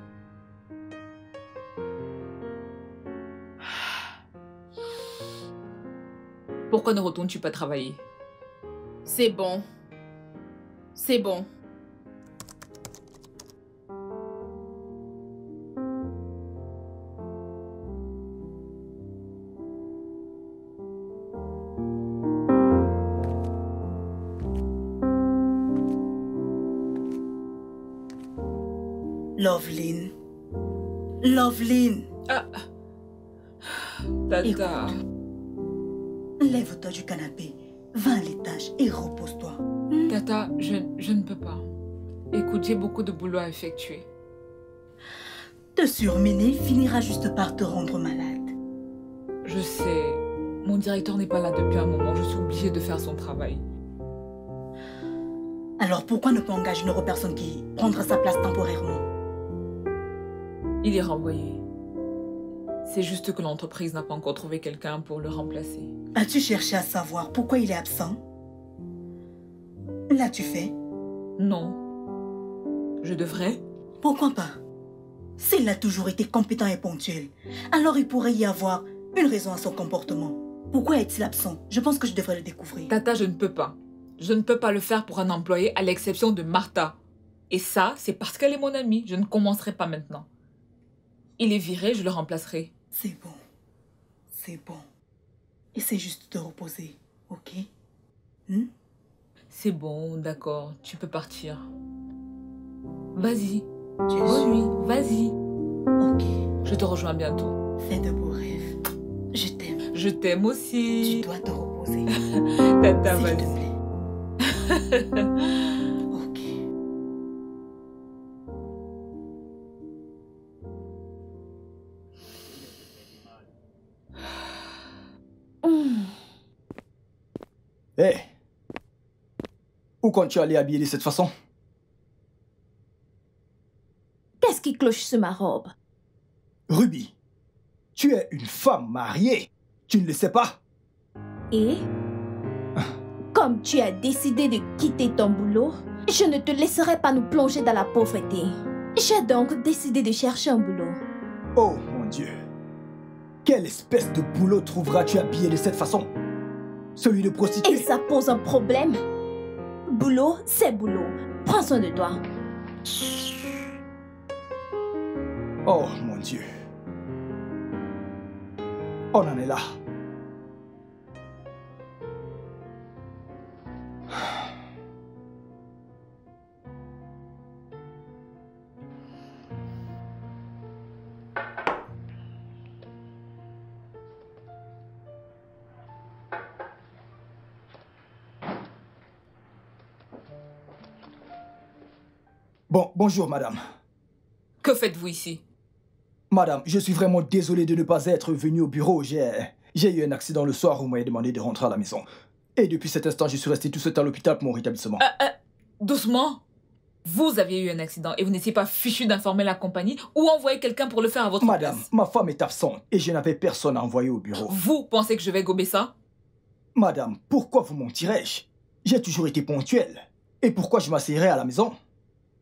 Pourquoi ne retournes-tu pas travailler? C'est bon. C'est bon. Lovelyn. Lovelyn. Ah. Tata. Lève-toi du canapé, va à l'étage et repose-toi. Tata, je ne peux pas. Écoute, j'ai beaucoup de boulot à effectuer. Te surmener finira juste par te rendre malade. Je sais. Mon directeur n'est pas là depuis un moment. Je suis obligée de faire son travail. Alors pourquoi ne pas engager une autre personne qui prendra sa place temporairement? Il est renvoyé. C'est juste que l'entreprise n'a pas encore trouvé quelqu'un pour le remplacer. As-tu cherché à savoir pourquoi il est absent? L'as-tu fait? Non. Je devrais? Pourquoi pas? S'il a toujours été compétent et ponctuel, alors il pourrait y avoir une raison à son comportement. Pourquoi est-il absent? Je pense que je devrais le découvrir. Tata, je ne peux pas. Je ne peux pas le faire pour un employé à l'exception de Martha. Et ça, c'est parce qu'elle est mon amie. Je ne commencerai pas maintenant. Il est viré, je le remplacerai. C'est bon. C'est bon. Essaie juste de te reposer, ok? C'est bon, d'accord. Tu peux partir. Vas-y. Bonne nuit, vas-y. Ok. Je te rejoins bientôt. Fais de beaux rêves. Je t'aime. Je t'aime aussi. Tu dois te reposer. Tata, vas-y. S'il te plaît. Hé, hey. Où comptes-tu aller habiller de cette façon? Qu'est-ce qui cloche sur ma robe? Ruby, tu es une femme mariée. Tu ne le sais pas? Et comme tu as décidé de quitter ton boulot, je ne te laisserai pas nous plonger dans la pauvreté. J'ai donc décidé de chercher un boulot. Oh mon Dieu! Quelle espèce de boulot trouveras-tu habillée de cette façon? Celui de prostituée. Et ça pose un problème. Boulot, c'est boulot. Prends soin de toi. Oh mon Dieu. On en est là. Bon, bonjour, madame. Que faites-vous ici? Madame, je suis vraiment désolé de ne pas être venu au bureau. J'ai eu un accident le soir où on m'a demandé de rentrer à la maison. Et depuis cet instant, je suis resté tout ce temps à l'hôpital pour mon rétablissement. Doucement. Vous aviez eu un accident et vous n'étiez pas fichu d'informer la compagnie ou envoyer quelqu'un pour le faire à votre place. Madame, ma femme est absente et je n'avais personne à envoyer au bureau. Vous pensez que je vais gober ça? Madame, pourquoi vous mentirais-je? J'ai toujours été ponctuel. Et pourquoi je m'asseyerais à la maison?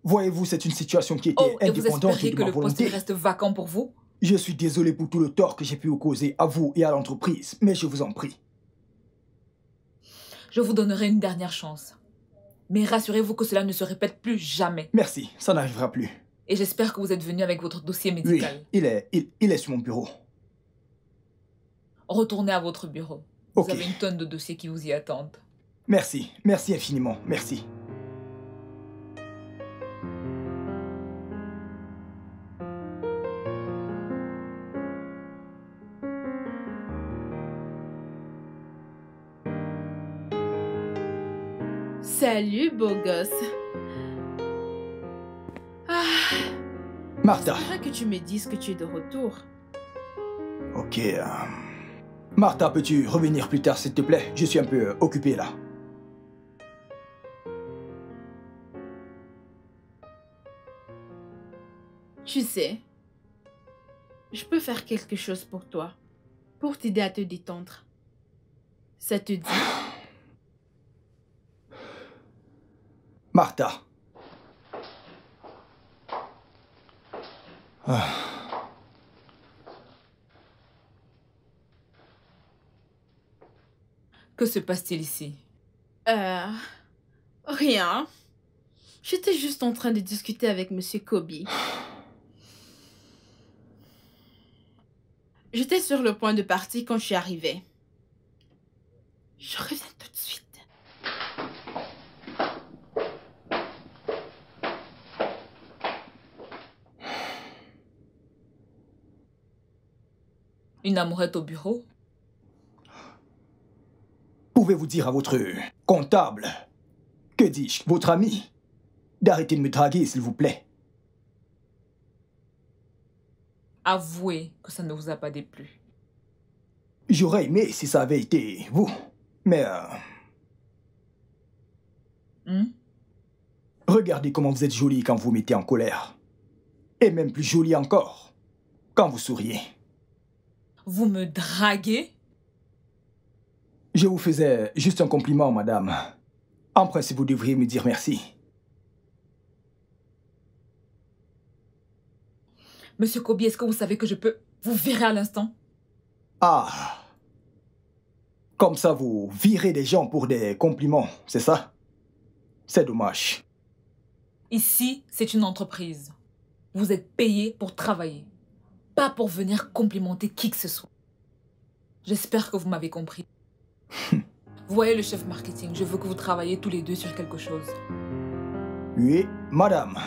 Voyez-vous, c'est une situation qui était indépendante de ma volonté. Oh, et vous espérez que le poste reste vacant pour vous? Je suis désolé pour tout le tort que j'ai pu vous causer à vous et à l'entreprise, mais je vous en prie. Je vous donnerai une dernière chance. Mais rassurez-vous que cela ne se répète plus jamais. Merci, ça n'arrivera plus. Et j'espère que vous êtes venu avec votre dossier médical. Oui, il est sur mon bureau. Retournez à votre bureau. Vous avez une tonne de dossiers qui vous y attendent. Merci, merci infiniment, merci. Salut, beau gosse. Martha. C'est vrai que tu me dises que tu es de retour. Ok. Martha, peux-tu revenir plus tard, s'il te plaît? Je suis un peu occupée, là. Tu sais, je peux faire quelque chose pour toi, pour t'aider à te détendre. Ça te dit? Martha. Ah. Que se passe-t-il ici? Rien. J'étais juste en train de discuter avec Monsieur Kobe. J'étais sur le point de partir quand je suis arrivée. Je reviens tout de suite. Une amourette au bureau? Pouvez-vous dire à votre comptable, que dis-je, votre ami, d'arrêter de me draguer, s'il vous plaît? Avouez que ça ne vous a pas déplu. J'aurais aimé si ça avait été vous, mais... Regardez comment vous êtes jolie quand vous mettez en colère. Et même plus jolie encore, quand vous souriez. Vous me draguez? Je vous faisais juste un compliment, madame. En principe, vous devriez me dire merci. Monsieur Kobe, est-ce que vous savez que je peux vous virer à l'instant? Ah. Comme ça, vous virez des gens pour des compliments, c'est ça? C'est dommage. Ici, c'est une entreprise. Vous êtes payé pour travailler. Pas pour venir complimenter qui que ce soit. J'espère que vous m'avez compris. Vous voyez le chef marketing, je veux que vous travaillez tous les deux sur quelque chose. Oui, madame.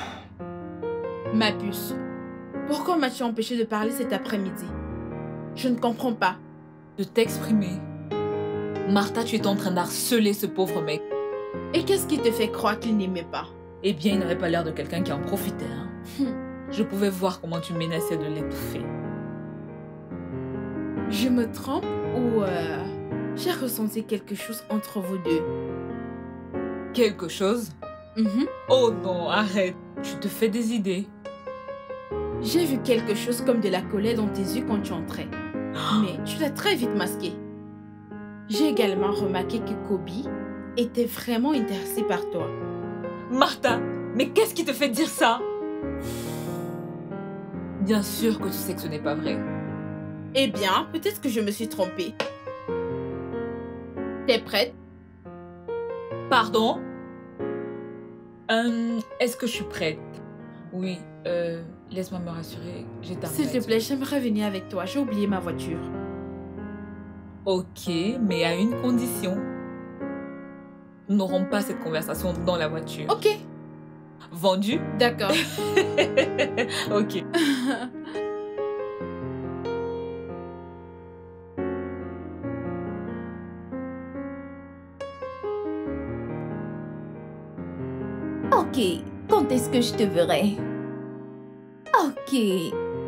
Ma puce, pourquoi m'as-tu empêché de parler cet après-midi? Je ne comprends pas. De t'exprimer. Martha, tu es en train d'harceler ce pauvre mec. Et qu'est-ce qui te fait croire qu'il n'aimait pas? Eh bien, il n'avait pas l'air de quelqu'un qui en profitait, hein. Je pouvais voir comment tu menaçais de l'étouffer. Je me trompe ou j'ai ressenti quelque chose entre vous deux? Quelque chose? Oh non, arrête. Tu te fais des idées. J'ai vu quelque chose comme de la colère dans tes yeux quand tu entrais. Mais tu l'as très vite masqué. J'ai également remarqué que Kobe était vraiment intéressé par toi. Martha, mais qu'est-ce qui te fait dire ça? Bien sûr que tu sais que ce n'est pas vrai. Eh bien, peut-être que je me suis trompée. T'es prête? Pardon? Est-ce que je suis prête? Oui, laisse-moi me rassurer, j'ai tardé. S'il te plaît, j'aimerais venir avec toi, j'ai oublié ma voiture. Ok, mais à une condition. Nous n'aurons pas cette conversation dans la voiture. Ok. Vendu? D'accord. Ok. Ok, quand est-ce que je te verrai? Ok,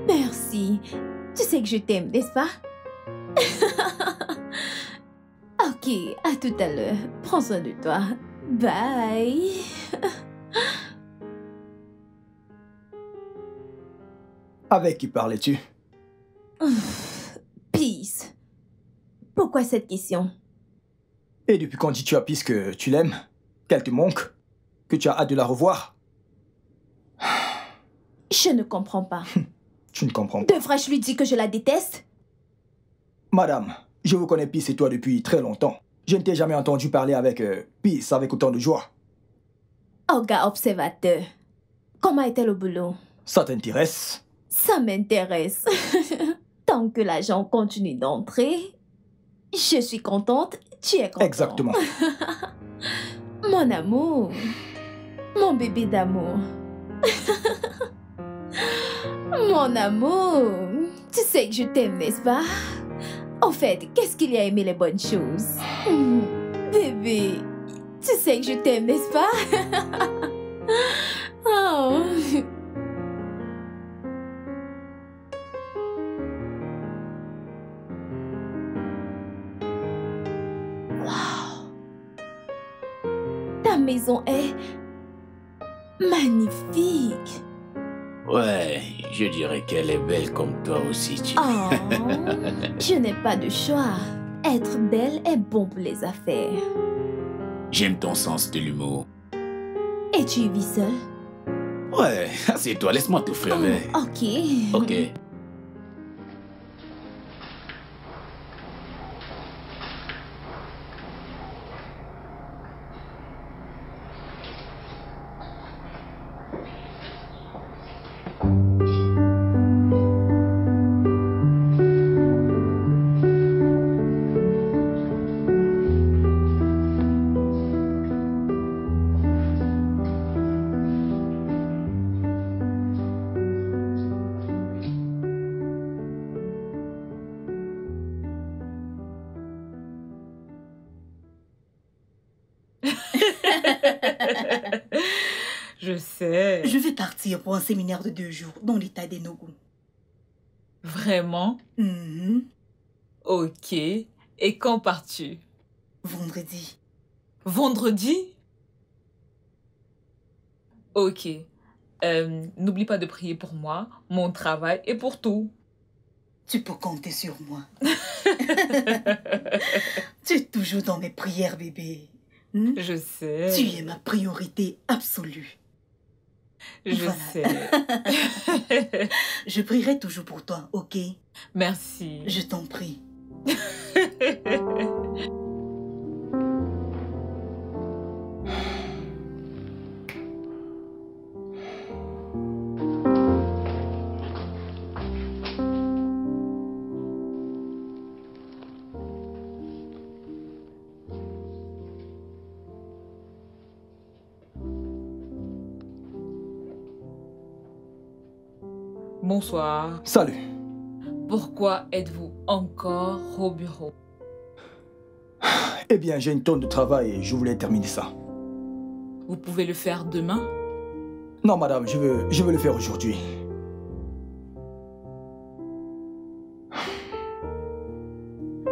merci. Tu sais que je t'aime, n'est-ce pas? Ok, à tout à l'heure. Prends soin de toi. Bye. Avec qui parlais-tu? Peace. Pourquoi cette question? Et depuis quand dis-tu à Peace que tu l'aimes, qu'elle te manque, que tu as hâte de la revoir? Je ne comprends pas. Tu ne comprends pas. Devrais-je lui dire que je la déteste? Madame, je vous connais Peace et toi depuis très longtemps. Je ne t'ai jamais entendu parler avec Peace avec autant de joie. Oh gars observateur, comment était le boulot? Ça t'intéresse? Ça m'intéresse. Tant que l'argent continue d'entrer, je suis contente, tu es contente. Exactement. Mon amour, mon bébé d'amour. Mon amour, tu sais que je t'aime, n'est-ce pas? En fait, qu'est-ce qu'il y a aimé les bonnes choses? Bébé, tu sais que je t'aime, n'est-ce pas? Oh. Wow. Ta maison est magnifique. Ouais, je dirais qu'elle est belle comme toi aussi, tu sais. Oh, je n'ai pas de choix. Être belle est bon pour les affaires. J'aime ton sens de l'humour. Et tu vis seule? Ouais, assieds-toi, laisse-moi t'offrir. Oh, ok. Ok. Pour un séminaire de 2 jours dans l'état des Nogu. Vraiment? Ok. Et quand pars-tu? Vendredi. Vendredi? Ok. N'oublie pas de prier pour moi, mon travail et pour tout. Tu peux compter sur moi. Tu es toujours dans mes prières, bébé. Je sais. Tu es ma priorité absolue. Je sais. Je prierai toujours pour toi, ok? Merci. Je t'en prie. Bonsoir. Salut. Pourquoi êtes-vous encore au bureau? Eh bien, j'ai une tonne de travail et je voulais terminer ça. Vous pouvez le faire demain? Non, madame, je veux le faire aujourd'hui.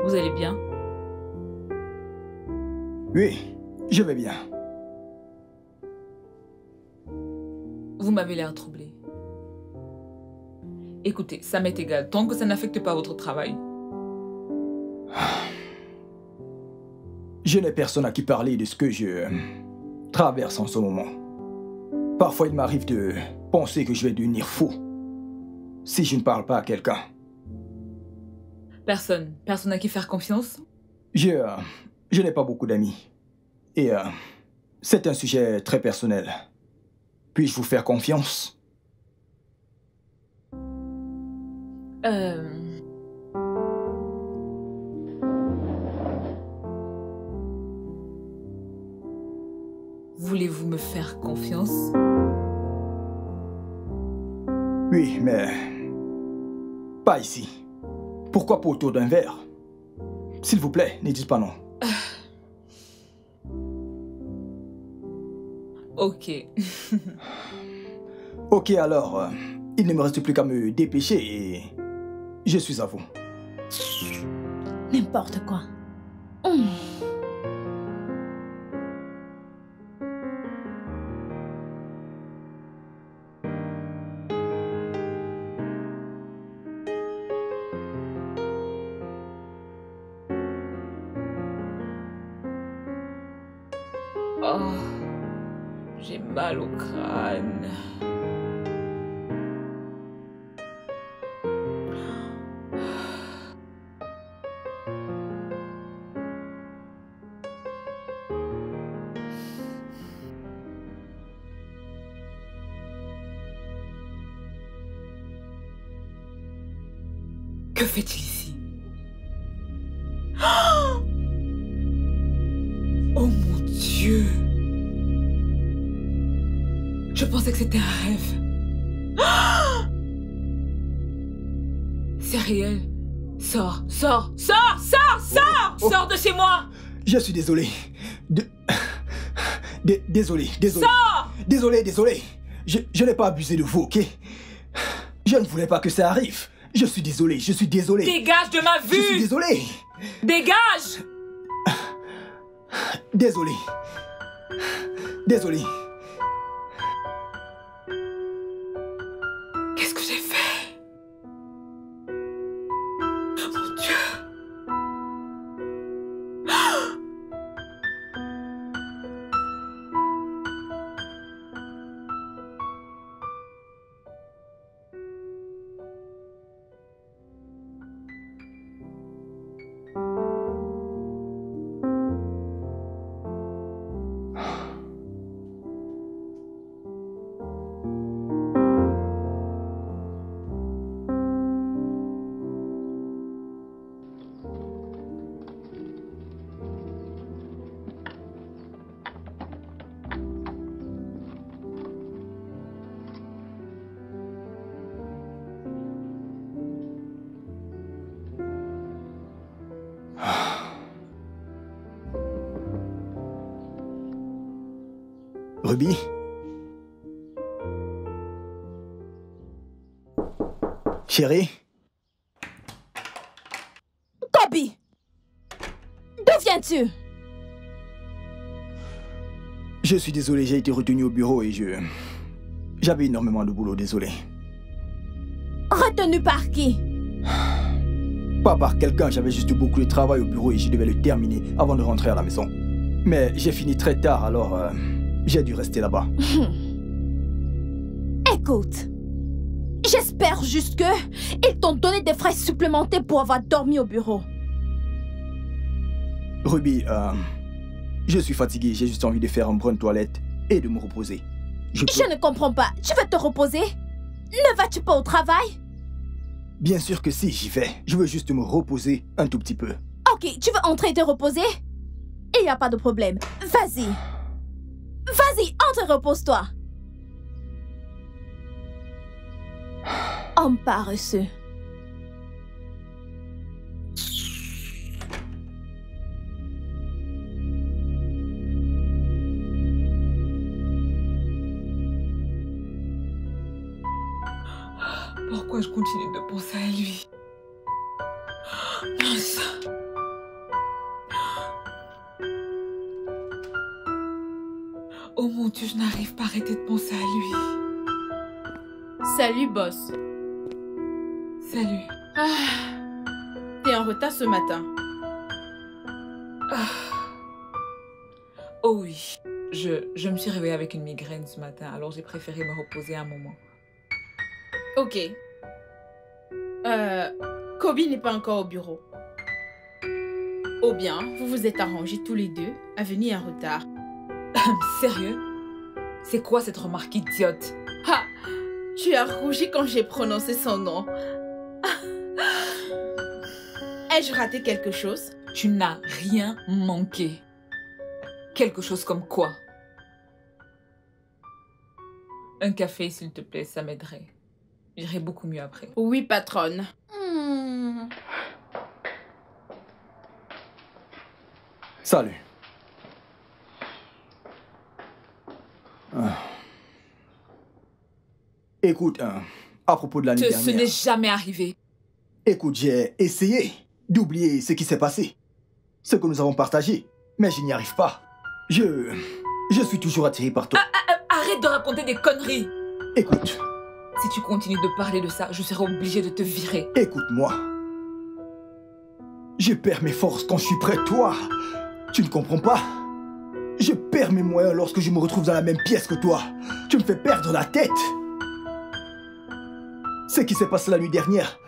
Vous allez bien? Oui, je vais bien. Vous m'avez l'air troublée. Écoutez, ça m'est égal, tant que ça n'affecte pas votre travail. Je n'ai personne à qui parler de ce que je traverse en ce moment. Parfois, il m'arrive de penser que je vais devenir fou si je ne parle pas à quelqu'un. Personne? Personne à qui faire confiance? Je n'ai pas beaucoup d'amis. Et c'est un sujet très personnel. Puis-je vous faire confiance? Voulez-vous me faire confiance? Oui, mais pas ici. Pourquoi pas autour d'un verre? S'il vous plaît, ne dites pas non. Ok. Ok, alors, il ne me reste plus qu'à me dépêcher et... Je suis à vous. N'importe quoi. Oh, j'ai mal au crâne. Que fait-il ici? Oh mon Dieu! Je pensais que c'était un rêve. C'est réel. Sors, sors, sors, sors, sors! Sors de chez moi! Je suis désolé. Désolé, désolé. Sors! Désolé, désolé. Je n'ai pas abusé de vous, ok? Je ne voulais pas que ça arrive. Je suis désolé, je suis désolé. Dégage de ma vue. Je suis désolé. Dégage. Désolé. Désolé. Qu'est-ce que j'ai fait? Mon Dieu. Ruby? Chérie? Kobe! D'où viens-tu? Je suis désolé, j'ai été retenu au bureau et j'avais énormément de boulot, désolé. Retenu par qui? Pas par quelqu'un, j'avais juste beaucoup de travail au bureau et je devais le terminer avant de rentrer à la maison. Mais j'ai fini très tard, alors... j'ai dû rester là-bas. Écoute, j'espère juste que ils t'ont donné des frais supplémentaires pour avoir dormi au bureau. Ruby, je suis fatiguée. J'ai juste envie de faire une bonne toilette et de me reposer. Je ne comprends pas. Tu veux te reposer? Ne vas-tu pas au travail? Bien sûr que si, j'y vais. Je veux juste me reposer un tout petit peu. Ok, tu veux entrer et te reposer? Il n'y a pas de problème. Vas-y. Vas-y, entre et repose-toi. Homme paresseux. Pourquoi je continue de penser à lui? Oh mon Dieu, je n'arrive pas à arrêter de penser à lui. Salut, boss. Salut. Ah, t'es en retard ce matin. Ah. Oh oui, je me suis réveillée avec une migraine ce matin, alors j'ai préféré me reposer un moment. Ok. Kobe n'est pas encore au bureau. Ou bien, vous vous êtes arrangés tous les deux à venir en retard. Sérieux? C'est quoi cette remarque idiote? Ah, tu as rougi quand j'ai prononcé son nom. Ai-je raté quelque chose? Tu n'as rien manqué. Quelque chose comme quoi? Un café, s'il te plaît, ça m'aiderait. J'irai beaucoup mieux après. Oui, patronne. Salut. Écoute, à propos de l'année dernière... Ce n'est jamais arrivé. Écoute, j'ai essayé d'oublier ce qui s'est passé, ce que nous avons partagé, mais je n'y arrive pas. Je suis toujours attiré par toi. Arrête de raconter des conneries. Écoute. Si tu continues de parler de ça, je serai obligée de te virer. Écoute-moi. Je perds mes forces quand je suis près de toi. Tu ne comprends pas. Je perds mes moyens lorsque je me retrouve dans la même pièce que toi. Tu me fais perdre la tête. Ce qui s'est passé la nuit dernière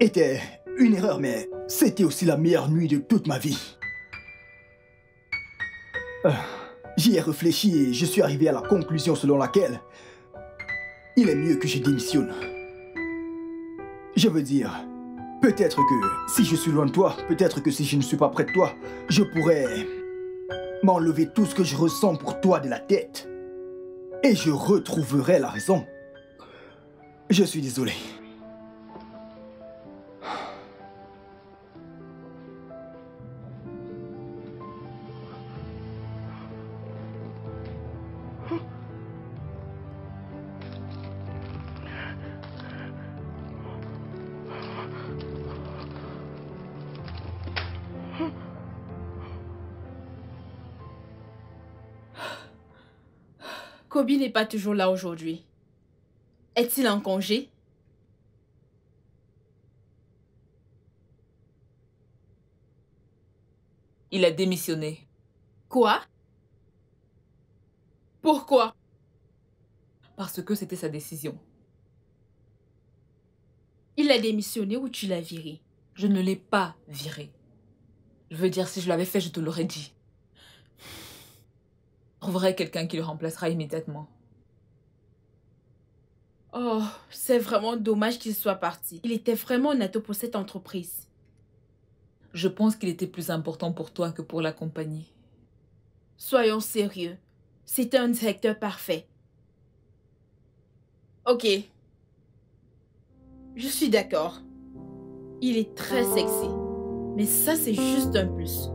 était une erreur, mais c'était aussi la meilleure nuit de toute ma vie. J'y ai réfléchi et je suis arrivé à la conclusion selon laquelle il est mieux que je démissionne. Je veux dire, peut-être que si je suis loin de toi, peut-être que si je ne suis pas près de toi, je pourrais m'enlever tout ce que je ressens pour toi de la tête. Et je retrouverai la raison. Je suis désolé. Kobe n'est pas toujours là aujourd'hui. Est-il en congé? Il a démissionné. Quoi? Pourquoi? Parce que c'était sa décision. Il a démissionné ou tu l'as viré? Je ne l'ai pas viré. Je veux dire, si je l'avais fait, je te l'aurais dit. Je trouverai quelqu'un qui le remplacera immédiatement. Oh, c'est vraiment dommage qu'il soit parti. Il était vraiment un atout pour cette entreprise. Je pense qu'il était plus important pour toi que pour la compagnie. Soyons sérieux. C'était un directeur parfait. Ok. Je suis d'accord. Il est très sexy. Mais ça, c'est juste un plus.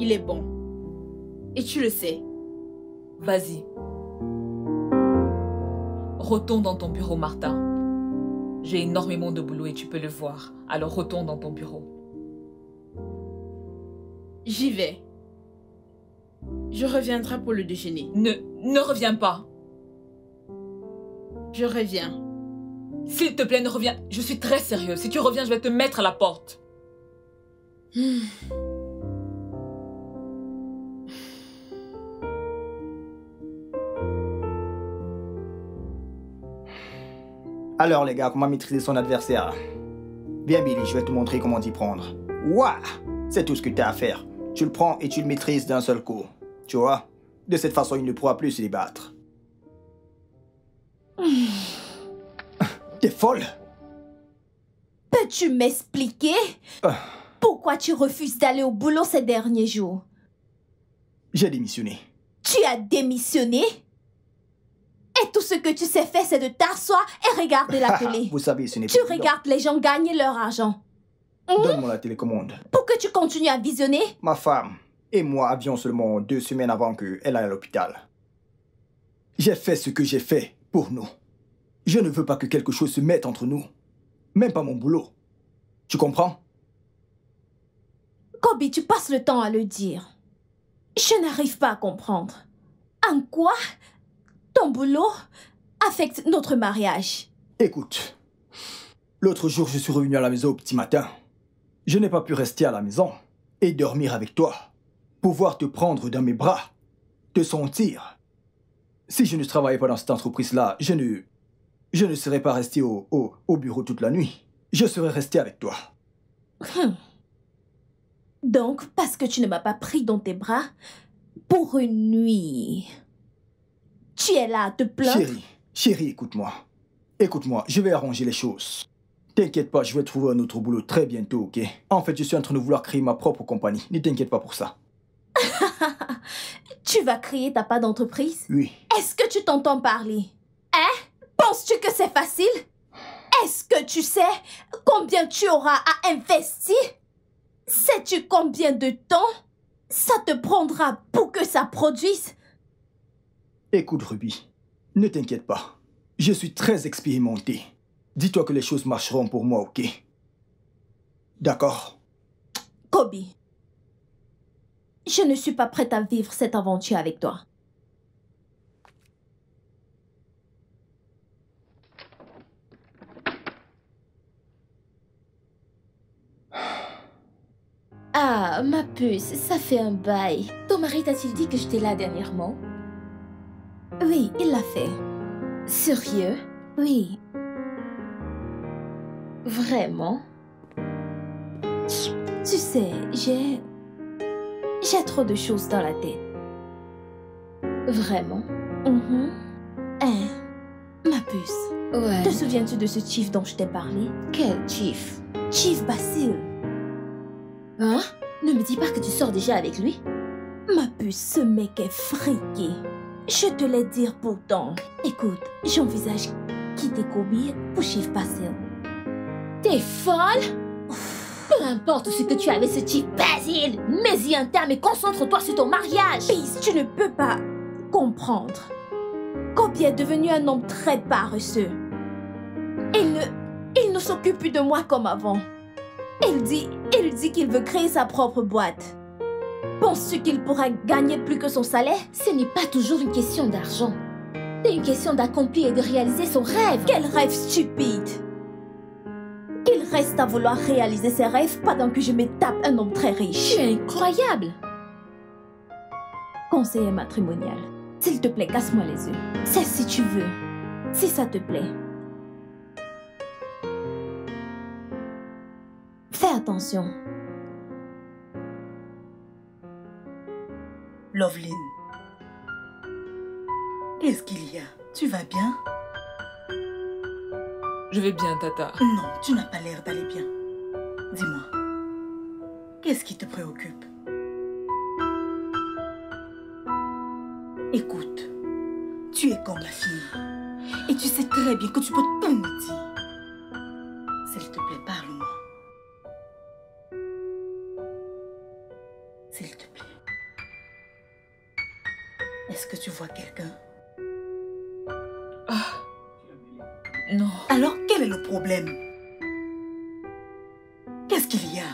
Il est bon. Et tu le sais. Vas-y. Retourne dans ton bureau, Martha. J'ai énormément de boulot et tu peux le voir. Alors retourne dans ton bureau. J'y vais. Je reviendrai pour le déjeuner. Ne reviens pas. Je reviens. S'il te plaît, ne reviens. Je suis très sérieuse. Si tu reviens, je vais te mettre à la porte. Alors les gars, comment maîtriser son adversaire? Bien Billy, je vais te montrer comment t'y prendre. Ouah! C'est tout ce que t'as à faire. Tu le prends et tu le maîtrises d'un seul coup. Tu vois? De cette façon, il ne pourra plus se débattre. T'es folle? Peux-tu m'expliquer pourquoi tu refuses d'aller au boulot ces derniers jours? J'ai démissionné. Tu as démissionné? Et tout ce que tu sais faire, c'est de t'asseoir et regarder la télé. Vous savez, ce n'est pas... Tu regardes les gens gagner leur argent. Donne-moi la télécommande. Pour que tu continues à visionner. Ma femme et moi avions seulement 2 semaines avant qu'elle aille à l'hôpital. J'ai fait ce que j'ai fait pour nous. Je ne veux pas que quelque chose se mette entre nous. Même pas mon boulot. Tu comprends? Kobe, tu passes le temps à le dire. Je n'arrive pas à comprendre. En quoi ton boulot affecte notre mariage? Écoute, l'autre jour, je suis revenu à la maison au petit matin. Je n'ai pas pu rester à la maison et dormir avec toi. Pouvoir te prendre dans mes bras, te sentir. Si je ne travaillais pas dans cette entreprise-là, je ne serais pas resté au bureau toute la nuit. Je serais resté avec toi. Donc, parce que tu ne m'as pas pris dans tes bras pour une nuit... Tu es là à te plaindre. Chérie, écoute-moi. Écoute-moi, je vais arranger les choses. T'inquiète pas, je vais trouver un autre boulot très bientôt, ok? En fait, je suis en train de vouloir créer ma propre compagnie. Ne t'inquiète pas pour ça. Tu vas créer ta part d'entreprise? Oui. Est-ce que tu t'entends parler? Hein? Penses-tu que c'est facile? Est-ce que tu sais combien tu auras à investir? Sais-tu combien de temps ça te prendra pour que ça produise? Écoute Ruby, ne t'inquiète pas, je suis très expérimentée. Dis-toi que les choses marcheront pour moi, ok? D'accord? Kobe, je ne suis pas prête à vivre cette aventure avec toi. Ah, ma puce, ça fait un bail. Ton mari t'a-t-il dit que j'étais là dernièrement? Oui, il l'a fait. Sérieux? Oui. Vraiment? Tu sais, j'ai trop de choses dans la tête. Vraiment? Mm-hmm. Hein, ma puce. Ouais. Te souviens-tu de ce chief dont je t'ai parlé? Quel chief? Chef Basile. Hein? Ne me dis pas que tu sors déjà avec lui? Ma puce, ce mec est friqué. Je te l'ai dit pourtant. Écoute, j'envisage quitter Kobe pour Chef Basso. T'es folle? Peu importe ce que tu as avec ce type, Basile, mets-y un terme et concentre-toi sur ton mariage. Peace, tu ne peux pas comprendre. Kobe est devenu un homme très paresseux. Il ne s'occupe plus de moi comme avant. Il dit qu'il veut créer sa propre boîte. Penses-tu qu'il pourra gagner plus que son salaire? Ce n'est pas toujours une question d'argent. C'est une question d'accomplir et de réaliser son rêve. Quel rêve stupide! Il reste à vouloir réaliser ses rêves pendant que je me tape un homme très riche. Tu es incroyable! Conseiller matrimonial, s'il te plaît, casse-moi les yeux. C'est si tu veux, si ça te plaît. Fais attention. Lovelyn, qu'est-ce qu'il y a? Tu vas bien? Je vais bien, Tata. Non, tu n'as pas l'air d'aller bien. Dis-moi, qu'est-ce qui te préoccupe? Écoute, tu es comme ma fille. Et tu sais très bien que tu peux tout me dire. S'il te plaît, parle-moi. S'il te plaît. Est-ce que tu vois quelqu'un? Ah, non. Alors, quel est le problème? Qu'est-ce qu'il y a?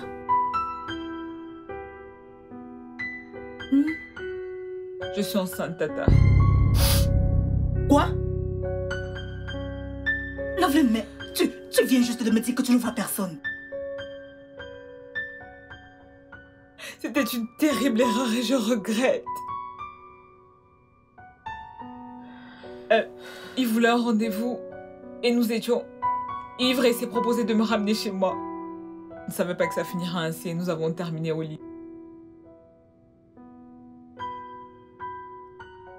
Je suis enceinte, Tata. Quoi? Lovelyn, mais tu viens juste de me dire que tu ne vois personne. C'était une terrible erreur et je regrette. Il voulait un rendez-vous et nous étions ivres et il s'est proposé de me ramener chez moi. Je ne savais pas que ça finira ainsi et nous avons terminé au lit.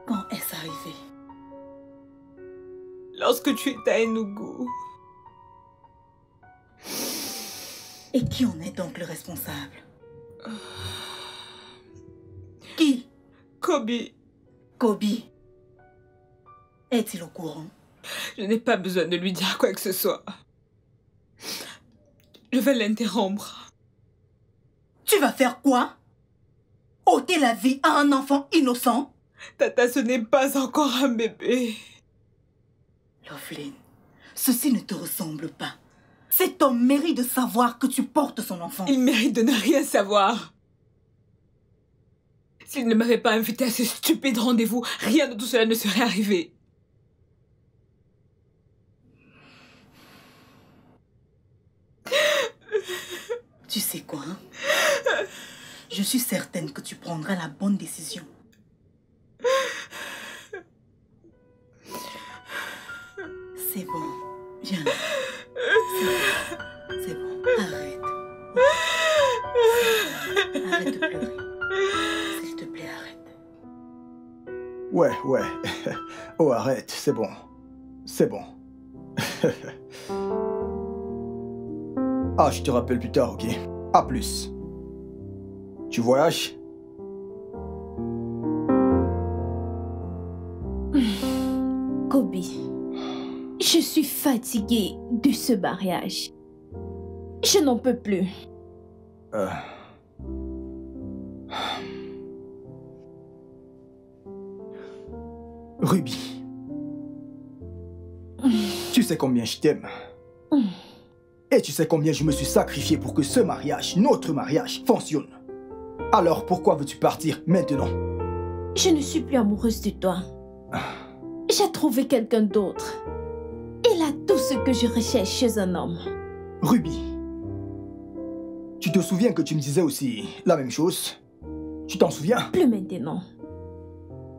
Quand est-ce arrivé? Lorsque tu étais à Enugu. Et qui en est donc le responsable? Qui? Kobe. Kobe. Est-il au courant? Je n'ai pas besoin de lui dire quoi que ce soit. Je vais l'interrompre. Tu vas faire quoi? Ôter la vie à un enfant innocent? Tata, ce n'est pas encore un bébé. Lovelyn, ceci ne te ressemble pas. Cet homme mérite de savoir que tu portes son enfant. Il mérite de ne rien savoir. S'il ne m'avait pas invité à ce stupide rendez-vous, rien de tout cela ne serait arrivé. Tu sais quoi, hein? Je suis certaine que tu prendras la bonne décision. C'est bon, viens là. C'est bon, arrête. Arrête de pleurer. S'il te plaît, arrête. Ouais. Oh, arrête, c'est bon. C'est bon. Ah, je te rappelle plus tard, ok? À plus. Tu voyages? Kobe, je suis fatiguée de ce mariage. Je n'en peux plus. Ruby, tu sais combien je t'aime. Et tu sais combien je me suis sacrifié pour que ce mariage, notre mariage, fonctionne. Alors pourquoi veux-tu partir maintenant? Je ne suis plus amoureuse de toi. J'ai trouvé quelqu'un d'autre. Il a tout ce que je recherche chez un homme. Ruby, Tu te souviens que tu me disais aussi la même chose? Tu t'en souviens? Plus maintenant.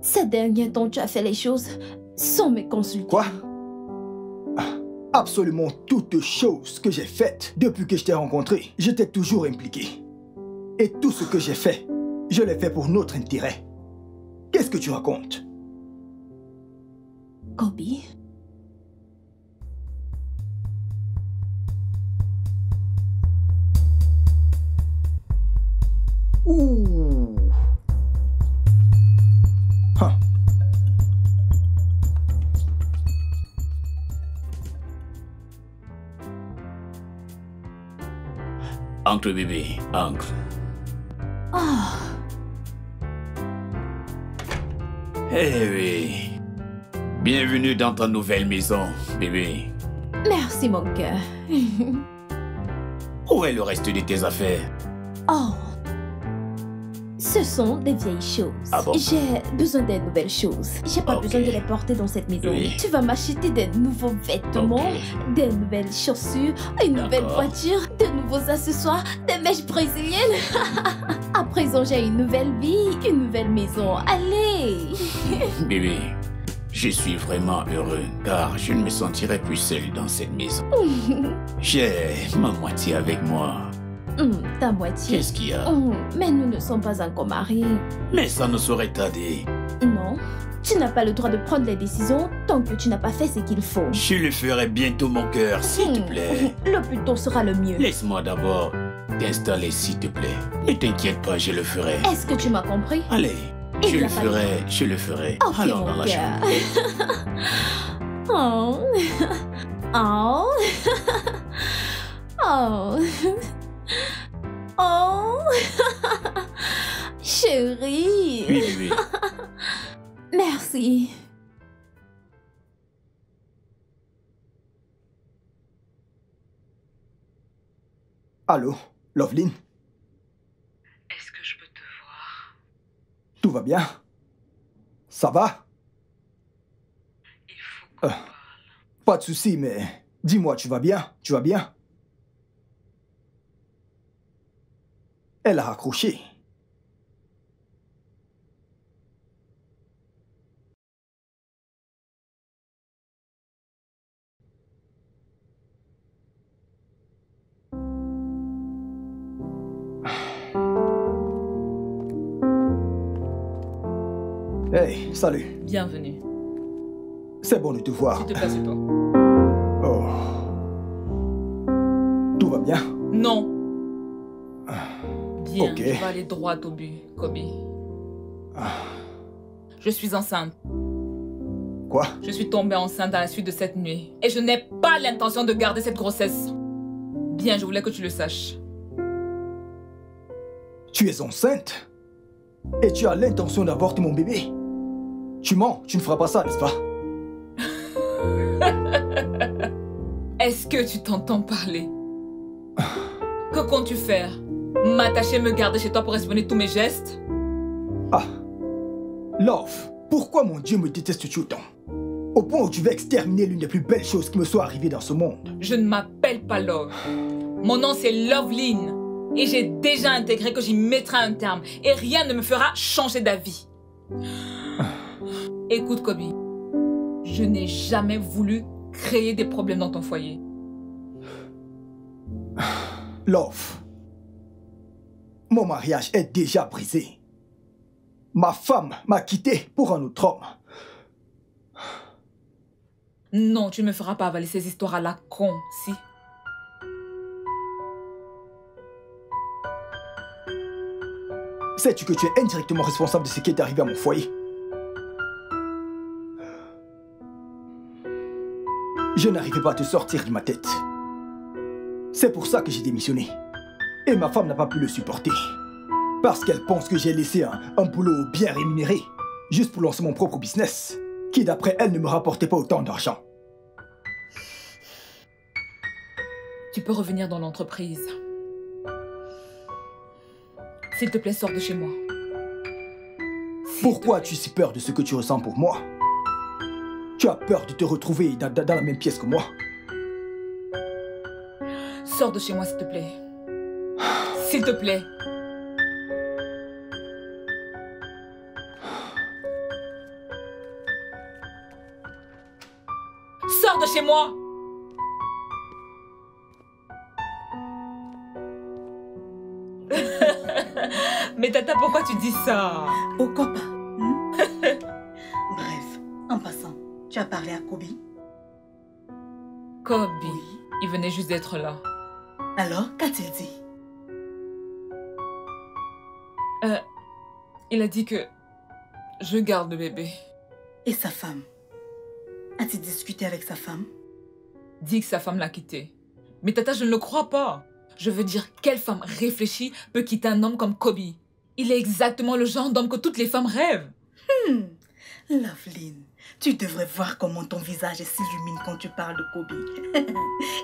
Ces derniers temps, tu as fait les choses sans me consulter. Quoi? Absolument toutes choses que j'ai faites depuis que je t'ai rencontré, je t'ai toujours impliqué. Et tout ce que j'ai fait, je l'ai fait pour notre intérêt. Qu'est-ce que tu racontes? Kobe? Ouh. Huh. Oncle bébé, oncle. Oh. Eh oui. Bienvenue dans ta nouvelle maison, bébé. Merci, mon cœur. Où est le reste de tes affaires? Oh. Ce sont des vieilles choses. Ah bon? J'ai besoin des nouvelles choses. J'ai pas besoin de les porter dans cette maison. Oui. Tu vas m'acheter des nouveaux vêtements, des nouvelles chaussures, une nouvelle voiture, de nouveaux accessoires, des mèches brésiliennes. À présent, j'ai une nouvelle vie, une nouvelle maison. Allez! Bébé, je suis vraiment heureux car je ne me sentirai plus seul dans cette maison. J'ai ma moitié avec moi. Ta moitié. Qu'est-ce qu'il y a? Mais nous ne sommes pas encore mariés. Mais ça ne saurait tarder. Non, tu n'as pas le droit de prendre les décisions tant que tu n'as pas fait ce qu'il faut. Je le ferai bientôt, mon cœur, s'il te plaît. Le plus tôt sera le mieux. Laisse-moi d'abord t'installer, s'il te plaît. Ne t'inquiète pas, je le ferai. Est-ce que tu m'as compris? Allez, je le ferai, je le ferai. Okay, allons dans la chambre. Oh. Oh. Oh. Oh, chérie. Oui, oui, oui. Merci. Allô, Lovelyn? Est-ce que je peux te voir? Tout va bien? Ça va? Il faut qu'on parle. Pas de souci, mais dis-moi, tu vas bien? Tu vas bien? Elle a raccroché. Hey, salut. Bienvenue. C'est bon de te voir. S'il te plaît, c'est toi. Oh. Tout va bien? Non. Bien, je vais aller droit au but, Kobe. Je suis enceinte. Quoi? Je suis tombée enceinte à la suite de cette nuit. Et je n'ai pas l'intention de garder cette grossesse. Bien, je voulais que tu le saches. Tu es enceinte? Et tu as l'intention d'avorter mon bébé? Tu mens, tu ne feras pas ça, n'est-ce pas? Est-ce que tu t'entends parler? Que comptes-tu faire? M'attacher, me garder chez toi pour espionner tous mes gestes? Ah, Love, pourquoi mon Dieu me détestes-tu autant? Au point où tu veux exterminer l'une des plus belles choses qui me soit arrivée dans ce monde. Je ne m'appelle pas Love. Mon nom c'est Loveline. Et j'ai déjà intégré que j'y mettrai un terme. Et rien ne me fera changer d'avis. Écoute Kobe, je n'ai jamais voulu créer des problèmes dans ton foyer. Love, mon mariage est déjà brisé. Ma femme m'a quitté pour un autre homme. Non, tu ne me feras pas avaler ces histoires à la con, si. Sais-tu que tu es indirectement responsable de ce qui est arrivé à mon foyer? Je n'arrivais pas à te sortir de ma tête. C'est pour ça que j'ai démissionné. Et ma femme n'a pas pu le supporter. Parce qu'elle pense que j'ai laissé un boulot bien rémunéré, juste pour lancer mon propre business, qui d'après elle ne me rapportait pas autant d'argent. Tu peux revenir dans l'entreprise. S'il te plaît, sors de chez moi. Pourquoi as-tu si peur de ce que tu ressens pour moi? Tu as peur de te retrouver dans la même pièce que moi? Sors de chez moi, s'il te plaît. s'il te plaît. Sors de chez moi! Mais Tata, pourquoi tu dis ça? Au copain. Bref, en passant, tu as parlé à Kobe? Kobe, il venait juste d'être là. Alors, qu'a-t-il dit? Il a dit que je garde le bébé. Et sa femme? A-t-il discuté avec sa femme? Dit que sa femme l'a quitté. Mais Tata, je ne le crois pas. Je veux dire, quelle femme réfléchie peut quitter un homme comme Kobe? Il est exactement le genre d'homme que toutes les femmes rêvent. Loveline, tu devrais voir comment ton visage s'illumine quand tu parles de Kobe.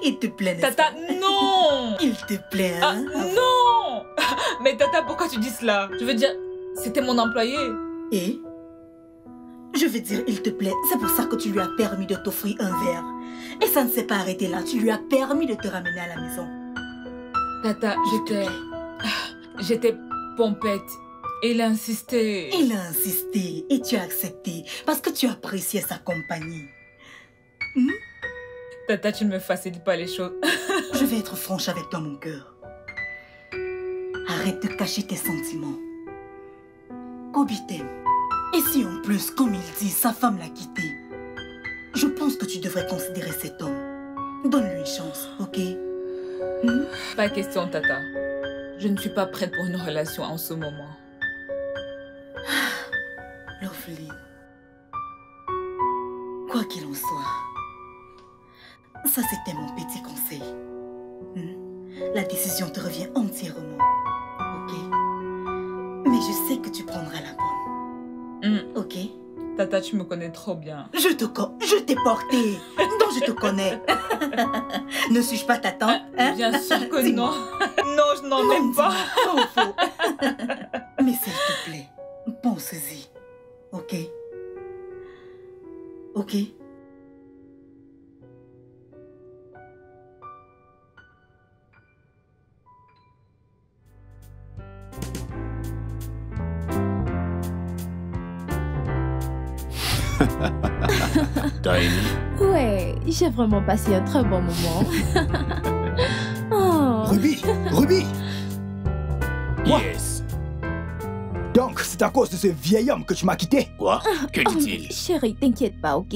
Il te plaît, n'est-ce pas? Tata, non! Il te plaît, hein? Ah, non! Mais Tata, pourquoi tu dis cela? Je veux dire, c'était mon employé. Et? Je veux dire, il te plaît, c'est pour ça que tu lui as permis de t'offrir un verre. Et ça ne s'est pas arrêté là, tu lui as permis de te ramener à la maison. Tata, j'étais pompette. Et il a insisté. Il a insisté et tu as accepté parce que tu appréciais sa compagnie. Tata, tu ne me facilites pas les choses. Je vais être franche avec toi, mon cœur. Arrête de cacher tes sentiments. Kobe t'aime. Et si en plus, comme il dit, sa femme l'a quitté, je pense que tu devrais considérer cet homme. Donne-lui une chance, ok? Pas question, Tata. Je ne suis pas prête pour une relation en ce moment. Loveline, quoi qu'il en soit, ça c'était mon petit conseil. La décision te revient entièrement, ok? Mais je sais que tu prendras la bonne, ok? Tata, tu me connais trop bien. Je t'ai porté, donc je te connais. Ne suis-je pas ta tante, hein? Bien sûr que non. Non, je n'en aime pas. Mais s'il te plaît, pense-y. Ok. Ok. T'as aimé? Ouais, j'ai vraiment passé un très bon moment. Ruby! Ruby! Yes! Donc, c'est à cause de ce vieil homme que tu m'as quitté? Quoi? Que dit-il? Chérie, t'inquiète pas, ok?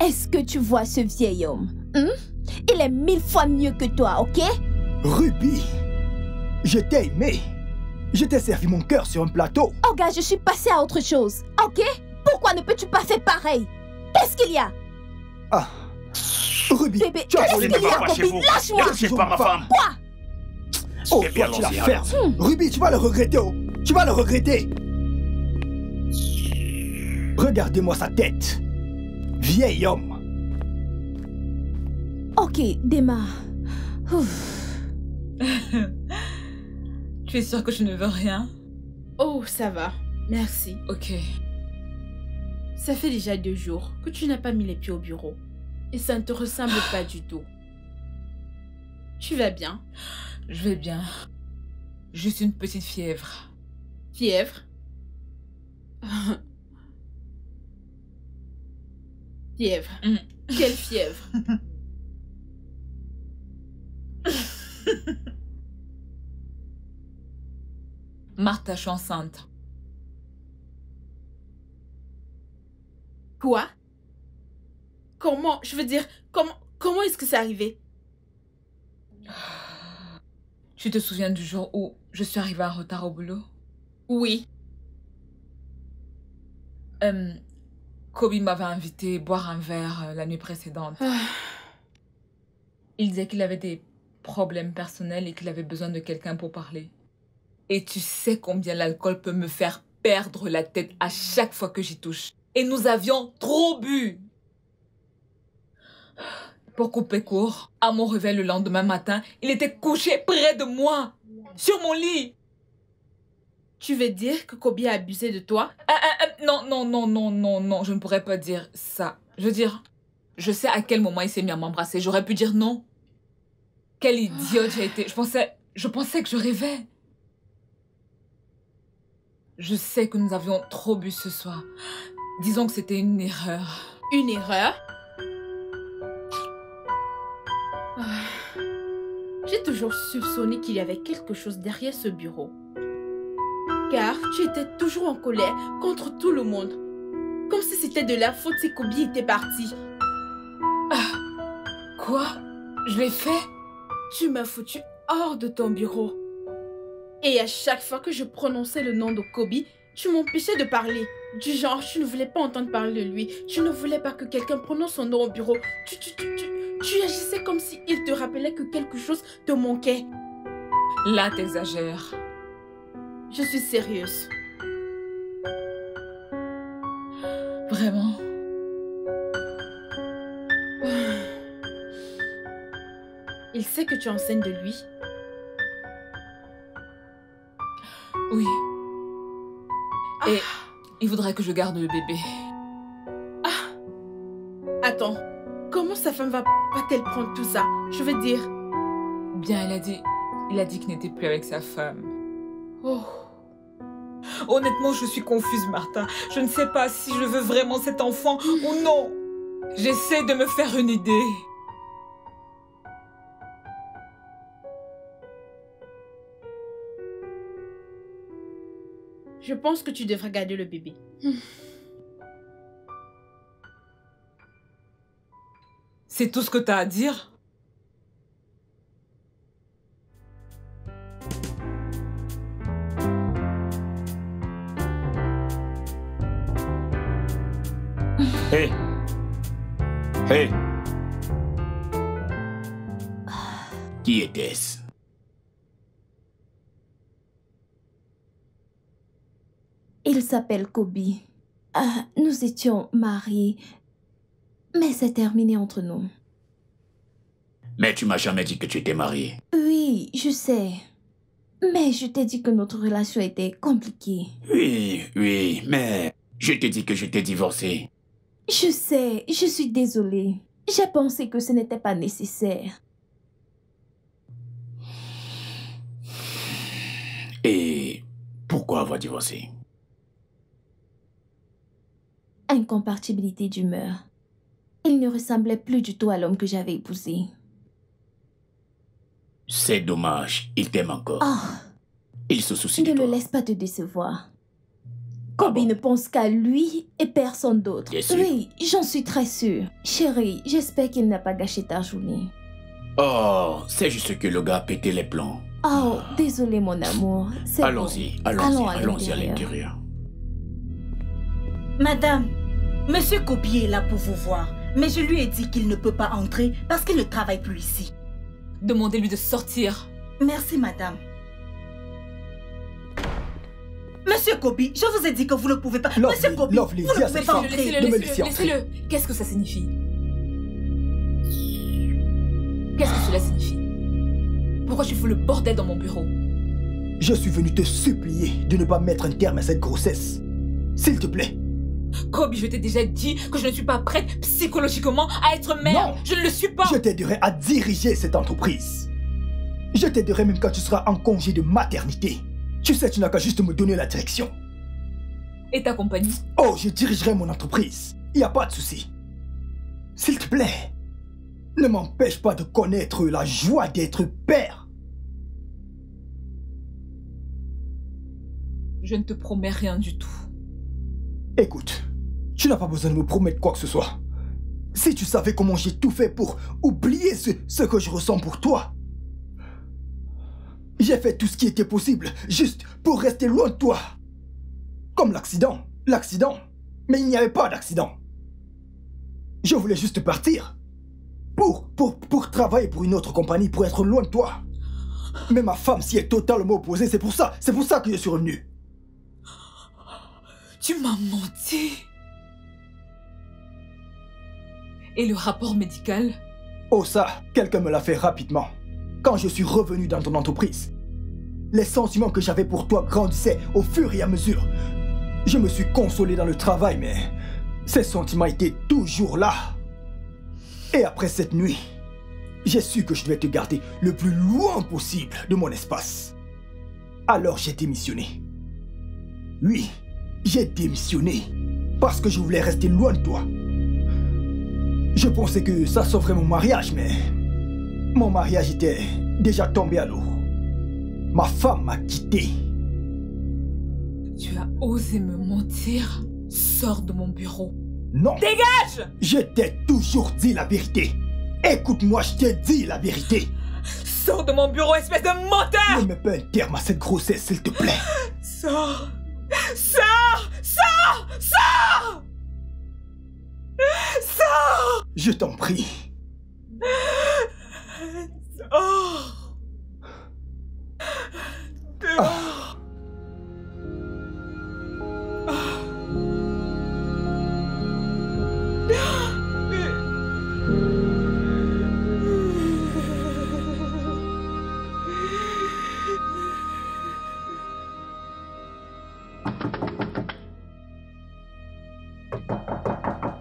Est-ce que tu vois ce vieil homme? Il est 1000 fois mieux que toi, ok? Ruby, je t'ai aimé. Je t'ai servi mon cœur sur un plateau. Oh gars, je suis passée à autre chose, ok? Pourquoi ne peux-tu pas faire pareil? Qu'est-ce qu'il y a? Ah, Ruby, bébé, qu'est-ce qu'il y a, Kobe? Lâche-moi! C'est pas ma femme. Quoi? Oh, bien tu la fermes. Ruby, tu vas le regretter, oh. Tu vas le regretter. Regardez-moi sa tête. Vieil homme. Ok, démarre. Tu es sûre que je ne veux rien? Oh, ça va. Merci. Ok. Ça fait déjà 2 jours que tu n'as pas mis les pieds au bureau. Et ça ne te ressemble pas du tout. Tu vas bien? Je vais bien. Juste une petite fièvre. Fièvre? Fièvre. Quelle fièvre? Martha, je suis enceinte. Quoi? Comment? Je veux dire, comment est-ce que c'est arrivé? Tu te souviens du jour où je suis arrivée en retard au boulot? Oui. Kobe m'avait invité boire un verre la nuit précédente. Il disait qu'il avait des problèmes personnels et qu'il avait besoin de quelqu'un pour parler. Et tu sais combien l'alcool peut me faire perdre la tête à chaque fois que j'y touche. Et nous avions trop bu. Pour couper court, à mon réveil le lendemain matin, il était couché près de moi, sur mon lit. Tu veux dire que Kobe a abusé de toi? Non, je ne pourrais pas dire ça. Je veux dire, je sais à quel moment il s'est mis à m'embrasser. J'aurais pu dire non. Quelle idiote j'ai été. Je pensais, Je pensais que je rêvais. Je sais que nous avions trop bu ce soir. Disons que c'était une erreur. Une erreur? J'ai toujours soupçonné qu'il y avait quelque chose derrière ce bureau. Car tu étais toujours en colère contre tout le monde. Comme si c'était de la faute si Kobe était parti. Quoi? Je l'ai fait? Tu m'as foutu hors de ton bureau. Et à chaque fois que je prononçais le nom de Kobe, tu m'empêchais de parler. Du genre, tu ne voulais pas entendre parler de lui. Tu ne voulais pas que quelqu'un prononce son nom au bureau. Tu agissais comme si il te rappelait que quelque chose te manquait. Là, t'exagères. Je suis sérieuse. Vraiment. Il sait que tu enseignes de lui. Oui. Et il voudrait que je garde le bébé. Attends, comment sa femme va pas-t-elle prendre tout ça? Je veux dire... Bien, il a dit qu'il n'était plus avec sa femme. Oh. Honnêtement, je suis confuse, Martha. Je ne sais pas si je veux vraiment cet enfant ou non. J'essaie de me faire une idée. Je pense que tu devrais garder le bébé. C'est tout ce que t'as à dire? Hey! Hey! Qui était-ce? Il s'appelle Kobe. Nous étions mariés, mais c'est terminé entre nous. Mais tu m'as jamais dit que tu étais mariée. Oui, je sais. Mais je t'ai dit que notre relation était compliquée. Oui, mais je t'ai dit que j'étais divorcée. Je sais, je suis désolée. J'ai pensé que ce n'était pas nécessaire. Et pourquoi avoir divorcé? Incompatibilité d'humeur. Il ne ressemblait plus du tout à l'homme que j'avais épousé. C'est dommage, il t'aime encore. Il se soucie de toi. Ne le laisse pas te décevoir. Kobe ne pense qu'à lui et personne d'autre. Oui, j'en suis très sûre. Chérie, j'espère qu'il n'a pas gâché ta journée. C'est juste que le gars a pété les plombs. Désolé mon amour. Allons-y, allons-y à l'intérieur. Madame, Monsieur Kobe est là pour vous voir, mais je lui ai dit qu'il ne peut pas entrer parce qu'il ne travaille plus ici. Demandez-lui de sortir. Merci, madame. Monsieur Kobe, je vous ai dit que vous ne pouvez pas... Monsieur Kobe, vous ne pouvez pas entrer. Laissez-le. Qu'est-ce que ça signifie? Qu'est-ce que cela signifie? Pourquoi tu fous le bordel dans mon bureau? Je suis venue te supplier de ne pas mettre un terme à cette grossesse. S'il te plaît. Kobe, je t'ai déjà dit que je ne suis pas prête psychologiquement à être mère. Non, je ne le suis pas. Je t'aiderai à diriger cette entreprise. Je t'aiderai même quand tu seras en congé de maternité. Tu sais, tu n'as qu'à juste me donner la direction. Et ta compagnie? Je dirigerai mon entreprise. Il n'y a pas de souci. S'il te plaît, ne m'empêche pas de connaître la joie d'être père. Je ne te promets rien du tout. Écoute, tu n'as pas besoin de me promettre quoi que ce soit. Si tu savais comment j'ai tout fait pour oublier ce que je ressens pour toi. J'ai fait tout ce qui était possible, juste pour rester loin de toi. Comme l'accident. Mais il n'y avait pas d'accident. Je voulais juste partir. Pour travailler pour une autre compagnie, pour être loin de toi. Mais ma femme s'y est totalement opposée, c'est pour ça que je suis revenu. Tu m'as menti. Et le rapport médical? Ça, quelqu'un me l'a fait rapidement. Quand je suis revenu dans ton entreprise, les sentiments que j'avais pour toi grandissaient au fur et à mesure. Je me suis consolé dans le travail, mais ces sentiments étaient toujours là. Et après cette nuit, J'ai su que je devais te garder le plus loin possible de mon espace. Alors j'ai démissionné. Oui, j'ai démissionné parce que je voulais rester loin de toi. Je pensais que ça sauverait mon mariage, mais mon mariage était déjà tombé à l'eau. Ma femme m'a quitté. Tu as osé me mentir? Sors de mon bureau. Non. Dégage! Je t'ai toujours dit la vérité. Écoute-moi, je t'ai dit la vérité. Sors de mon bureau, espèce de menteur! Ne mets pas un terme à cette grossesse, s'il te plaît. Sors! Sors! Sors! Sors! Sors! Je t'en prie. Sors! Dehors!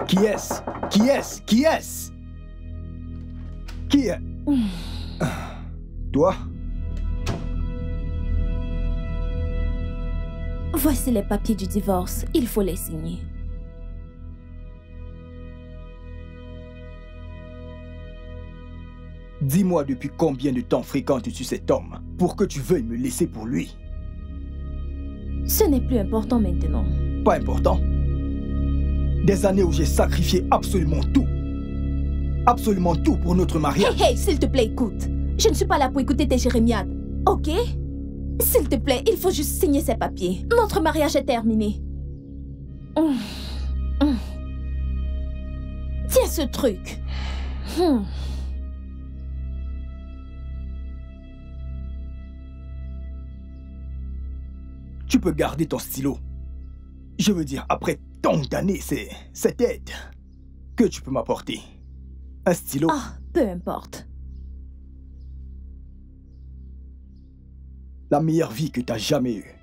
Qui est-ce? Qui est-ce? Qui est-ce? Qui est? Toi? Voici les papiers du divorce. Il faut les signer. Dis-moi depuis combien de temps fréquentes-tu cet homme pour que tu veuilles me laisser pour lui? Ce n'est plus important maintenant. Pas important? Des années où j'ai sacrifié absolument tout pour notre mariage. Hey, hey, s'il te plaît, écoute. Je ne suis pas là pour écouter tes jérémiades, ok? S'il te plaît, il faut juste signer ces papiers. Notre mariage est terminé. Tiens ce truc. Tu peux garder ton stylo. Je veux dire, après tant d'années, c'est cette aide que tu peux m'apporter. Un stylo. Ah, peu importe. La meilleure vie que tu as jamais eue.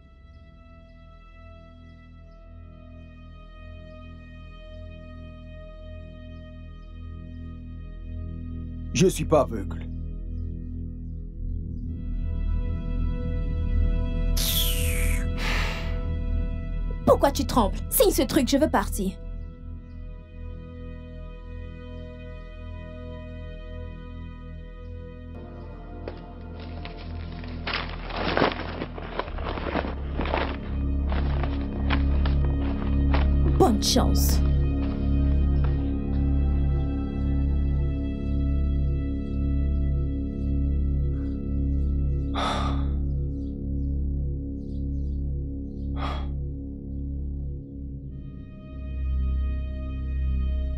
Je ne suis pas aveugle. Pourquoi tu trembles? Signe ce truc, je veux partir. Bonne chance.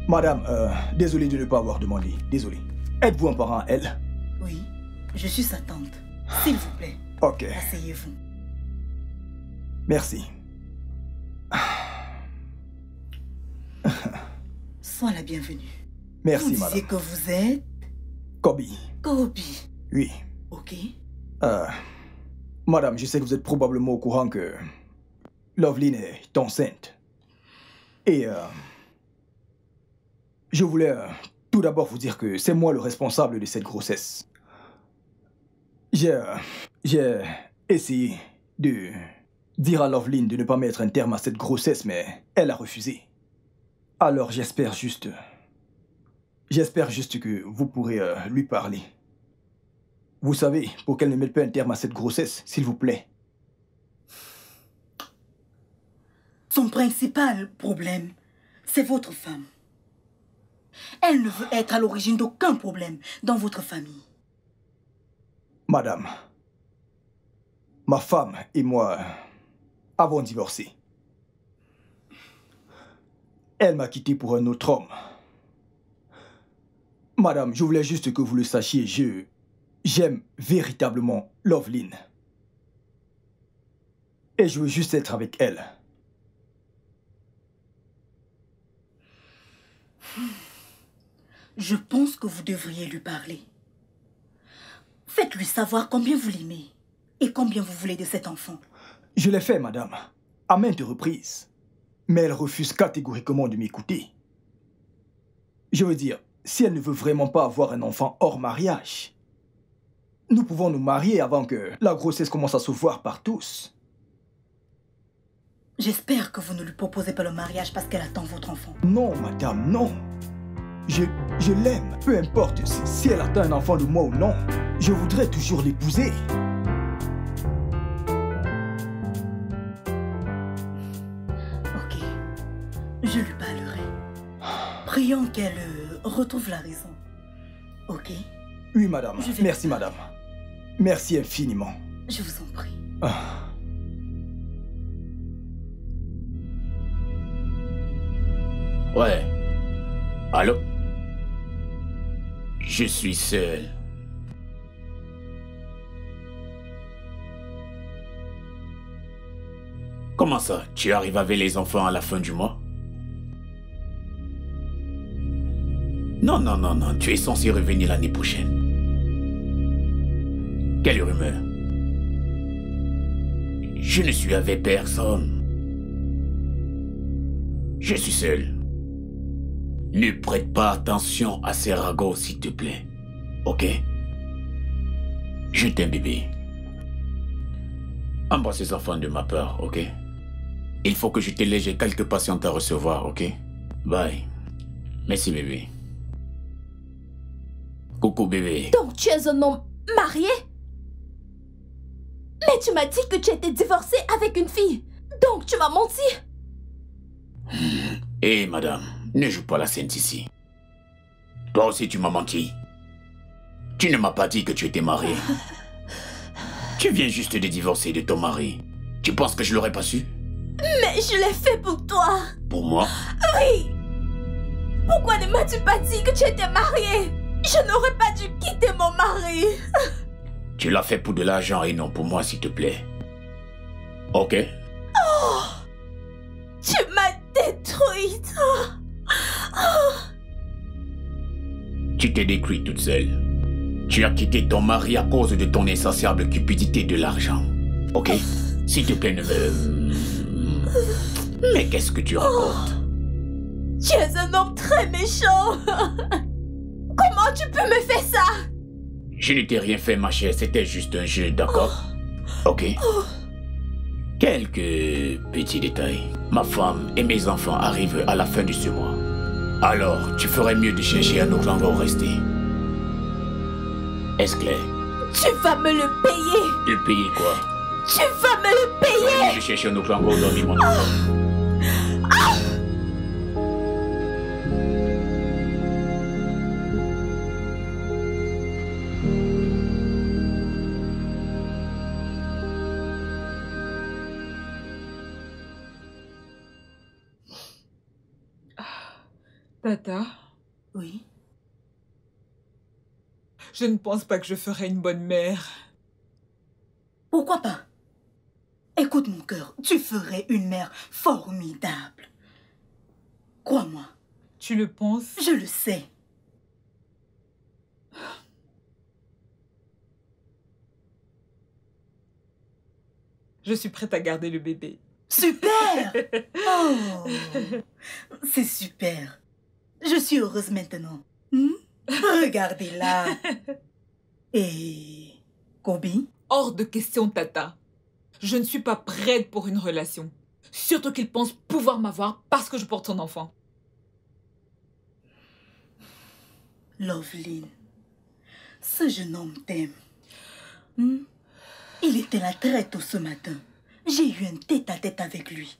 Madame, désolé de ne pas avoir demandé. Désolé. Êtes-vous un parent à elle? Oui, je suis sa tante. S'il vous plaît. Ok. Asseyez-vous. Merci. Sois la bienvenue. Merci, madame. Vous disiez que vous êtes... Kobe. Kobe. Oui. Ok. Madame, je sais que vous êtes probablement au courant que... Loveline est enceinte. Et... je voulais tout d'abord vous dire que c'est moi le responsable de cette grossesse. J'ai essayé de dire à Lovelyn de ne pas mettre un terme à cette grossesse, mais elle a refusé. Alors j'espère juste que vous pourrez lui parler. Vous savez, pour qu'elle ne mette pas un terme à cette grossesse, s'il vous plaît. Son principal problème, c'est votre femme. Elle ne veut être à l'origine d'aucun problème dans votre famille. Madame, ma femme et moi avons divorcé. Elle m'a quitté pour un autre homme. Madame, je voulais juste que vous le sachiez, j'aime véritablement Lovelyn. Et je veux juste être avec elle. Je pense que vous devriez lui parler. Faites-lui savoir combien vous l'aimez et combien vous voulez de cet enfant. Je l'ai fait, madame, à maintes reprises. Mais elle refuse catégoriquement de m'écouter. Je veux dire, si elle ne veut vraiment pas avoir un enfant hors mariage, nous pouvons nous marier avant que la grossesse commence à se voir par tous. J'espère que vous ne lui proposez pas le mariage parce qu'elle attend votre enfant. Non, madame, non. Je l'aime, peu importe si elle attend un enfant de moi ou non. Je voudrais toujours l'épouser. Ok, je lui parlerai. Prions qu'elle retrouve la raison. Ok? Oui, madame. Merci, madame. Merci infiniment. Je vous en prie. Ah. Ouais. Allô? Je suis seul. Comment ça? Tu arrives avec les enfants à la fin du mois? Non, non, non, non. Tu es censé revenir l'année prochaine. Quelle rumeur? Je ne suis avec personne. Je suis seul. Ne prête pas attention à ces ragots, s'il te plaît. Ok? Je t'aime, bébé. Embrasse ces enfants de ma part, ok? Il faut que je te laisse, j'ai quelques patients à recevoir, ok? Bye. Merci, bébé. Coucou, bébé. Donc, tu es un homme marié? Mais tu m'as dit que tu étais divorcé avec une fille. Donc, tu m'as menti. Hé, madame, ne joue pas la sainte ici. Toi aussi, tu m'as menti. Tu ne m'as pas dit que tu étais marié. Tu viens juste de divorcer de ton mari. Tu penses que je l'aurais pas su? Mais je l'ai fait pour toi. Pour moi? Oui. Pourquoi ne m'as-tu pas dit que tu étais marié? Je n'aurais pas dû quitter mon mari. Tu l'as fait pour de l'argent et non pour moi, s'il te plaît. Ok? Oh, tu m'as détruite. Tu t'es détruite toute seule. Tu as quitté ton mari à cause de ton insatiable cupidité de l'argent. Ok? S'il te plaît, ne me... Mais qu'est-ce que tu racontes? Tu es un homme très méchant. Comment tu peux me faire ça? Je ne t'ai rien fait, ma chère. C'était juste un jeu, d'accord? Ok. Quelques petits détails. Ma femme et mes enfants arrivent à la fin de ce mois. Alors, tu ferais mieux de chercher un autre endroit où rester. Est-ce clair? Tu vas me le payer. Le payer quoi? Tu vas me le payer. Je vais chercher un autre endroit où dormir, mon enfant. Tata? Oui? Je ne pense pas que je ferai une bonne mère. Pourquoi pas? Écoute mon cœur, tu ferais une mère formidable. Crois-moi. Tu le penses? Je le sais. Je suis prête à garder le bébé. Super! Oh, c'est super. Je suis heureuse maintenant. Hmm? Regardez-la. Et... Kobe? Hors de question, Tata. Je ne suis pas prête pour une relation. Surtout qu'il pense pouvoir m'avoir parce que je porte son enfant. Lovelyn, ce jeune homme t'aime. Hmm? Il était là très tôt ce matin. J'ai eu un tête-à-tête avec lui.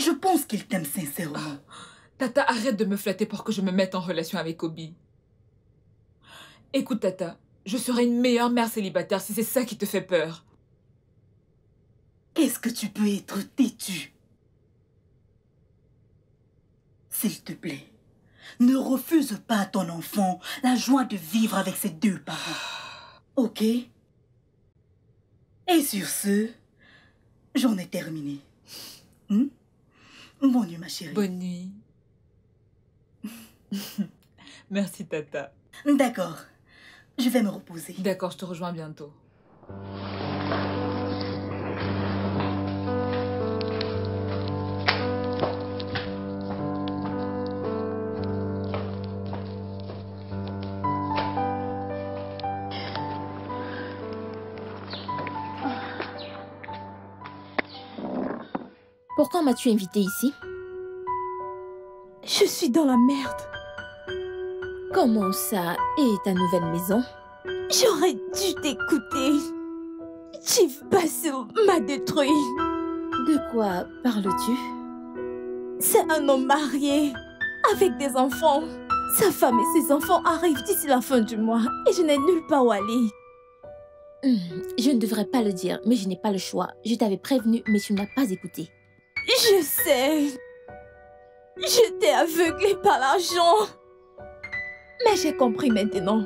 Je pense qu'il t'aime sincèrement. Oh. Tata, arrête de me flatter pour que je me mette en relation avec Kobe. Écoute, Tata, je serai une meilleure mère célibataire si c'est ça qui te fait peur. Qu'est-ce que tu peux être têtue? S'il te plaît, ne refuse pas à ton enfant la joie de vivre avec ses deux parents. Ok? Et sur ce, j'en ai terminé. Hmm? Bonne nuit, ma chérie. Bonne nuit. Merci, Tata. D'accord. Je vais me reposer. D'accord, je te rejoins bientôt. Pourquoi m'as-tu invitée ici? Je suis dans la merde. Comment ça? Et ta nouvelle maison? J'aurais dû t'écouter. Chef Basso m'a détruit. De quoi parles-tu? C'est un homme marié, avec des enfants. Sa femme et ses enfants arrivent d'ici la fin du mois et je n'ai nulle part où aller. Je ne devrais pas le dire, mais je n'ai pas le choix. Je t'avais prévenu, mais tu ne m'as pas écouté. Je sais. J'étais aveuglée par l'argent. Mais j'ai compris maintenant.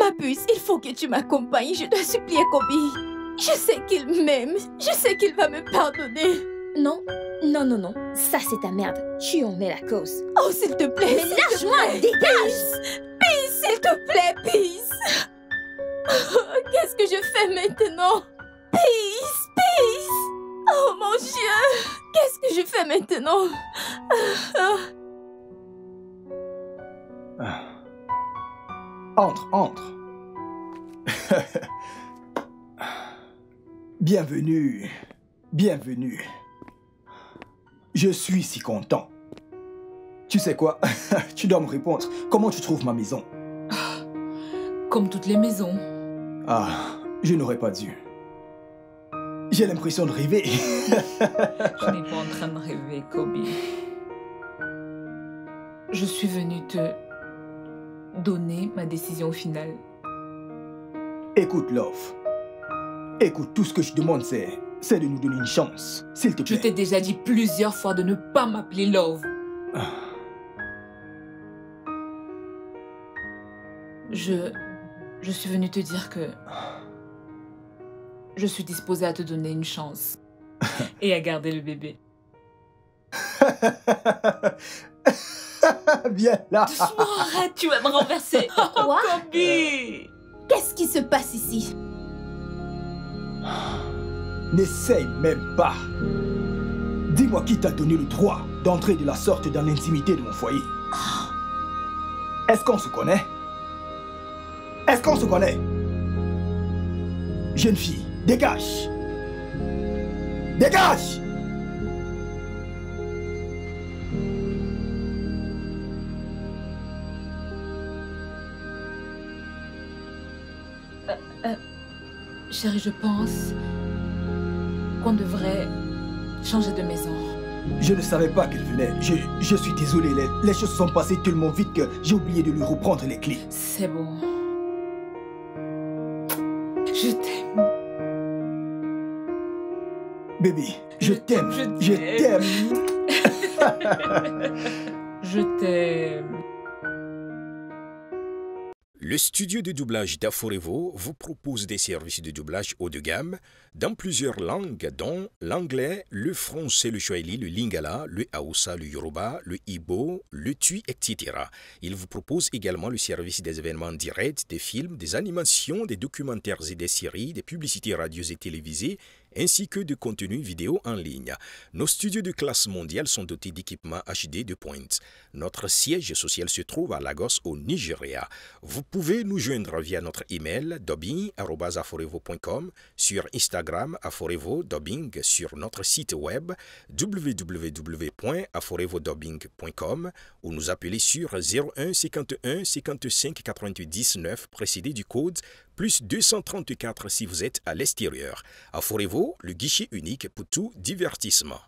Ma puce, il faut que tu m'accompagnes. Je dois supplier Kobe. Je sais qu'il m'aime. Je sais qu'il va me pardonner. Non, non, non, non. Ça, c'est ta merde. Tu en es la cause. Oh, s'il te plaît. Mais lâche-moi, dégage. Peace, s'il te plaît, Peace. Qu'est-ce que je fais maintenant? Peace, Peace. Oh, mon Dieu. Qu'est-ce que je fais maintenant? Entre, entre. Bienvenue, bienvenue. Je suis si content. Tu sais quoi? Tu dois me répondre. Comment tu trouves ma maison? Comme toutes les maisons. Ah, je n'aurais pas dû. J'ai l'impression de rêver. Je n'ai pas en train de rêver, Kobe. Je suis venue te donner ma décision finale. Écoute, Love. Écoute, tout ce que je demande, c'est de nous donner une chance, s'il te plaît. Je t'ai déjà dit plusieurs fois de ne pas m'appeler Love. Ah. Je suis venue te dire que je suis disposée à te donner une chance et à garder le bébé. Bien là. Doucement, arrête, tu vas me renverser. Quoi? Kobe, qu'est-ce qui se passe ici? N'essaye même pas. Dis-moi qui t'a donné le droit d'entrer de la sorte dans l'intimité de mon foyer. Est-ce qu'on se connaît? Est-ce qu'on se connaît? Jeune fille, dégage! Dégage! Chérie, je pense qu'on devrait changer de maison. Je ne savais pas qu'elle venait. Je suis désolé. Les choses sont passées tellement vite que j'ai oublié de lui reprendre les clés. C'est bon. Je t'aime. Bébé, je t'aime. Je t'aime. Je t'aime. Le studio de doublage d'Aforevo vous propose des services de doublage haut de gamme dans plusieurs langues dont l'anglais, le français, le swahili, le lingala, le hausa, le yoruba, le igbo, le tui, etc. Il vous propose également le service des événements directs, des films, des animations, des documentaires et des séries, des publicités radios et télévisées, ainsi que de contenu vidéo en ligne. Nos studios de classe mondiale sont dotés d'équipements HD de pointe. Notre siège social se trouve à Lagos, au Nigeria. Vous pouvez nous joindre via notre email dobbing@aforevo.com, sur Instagram aforevo-dobbing, sur notre site web www.aforevo-dobbing.com ou nous appeler sur 01 51 55 99 précédé du code plus 234 si vous êtes à l'extérieur. Aforevo, le guichet unique pour tout divertissement.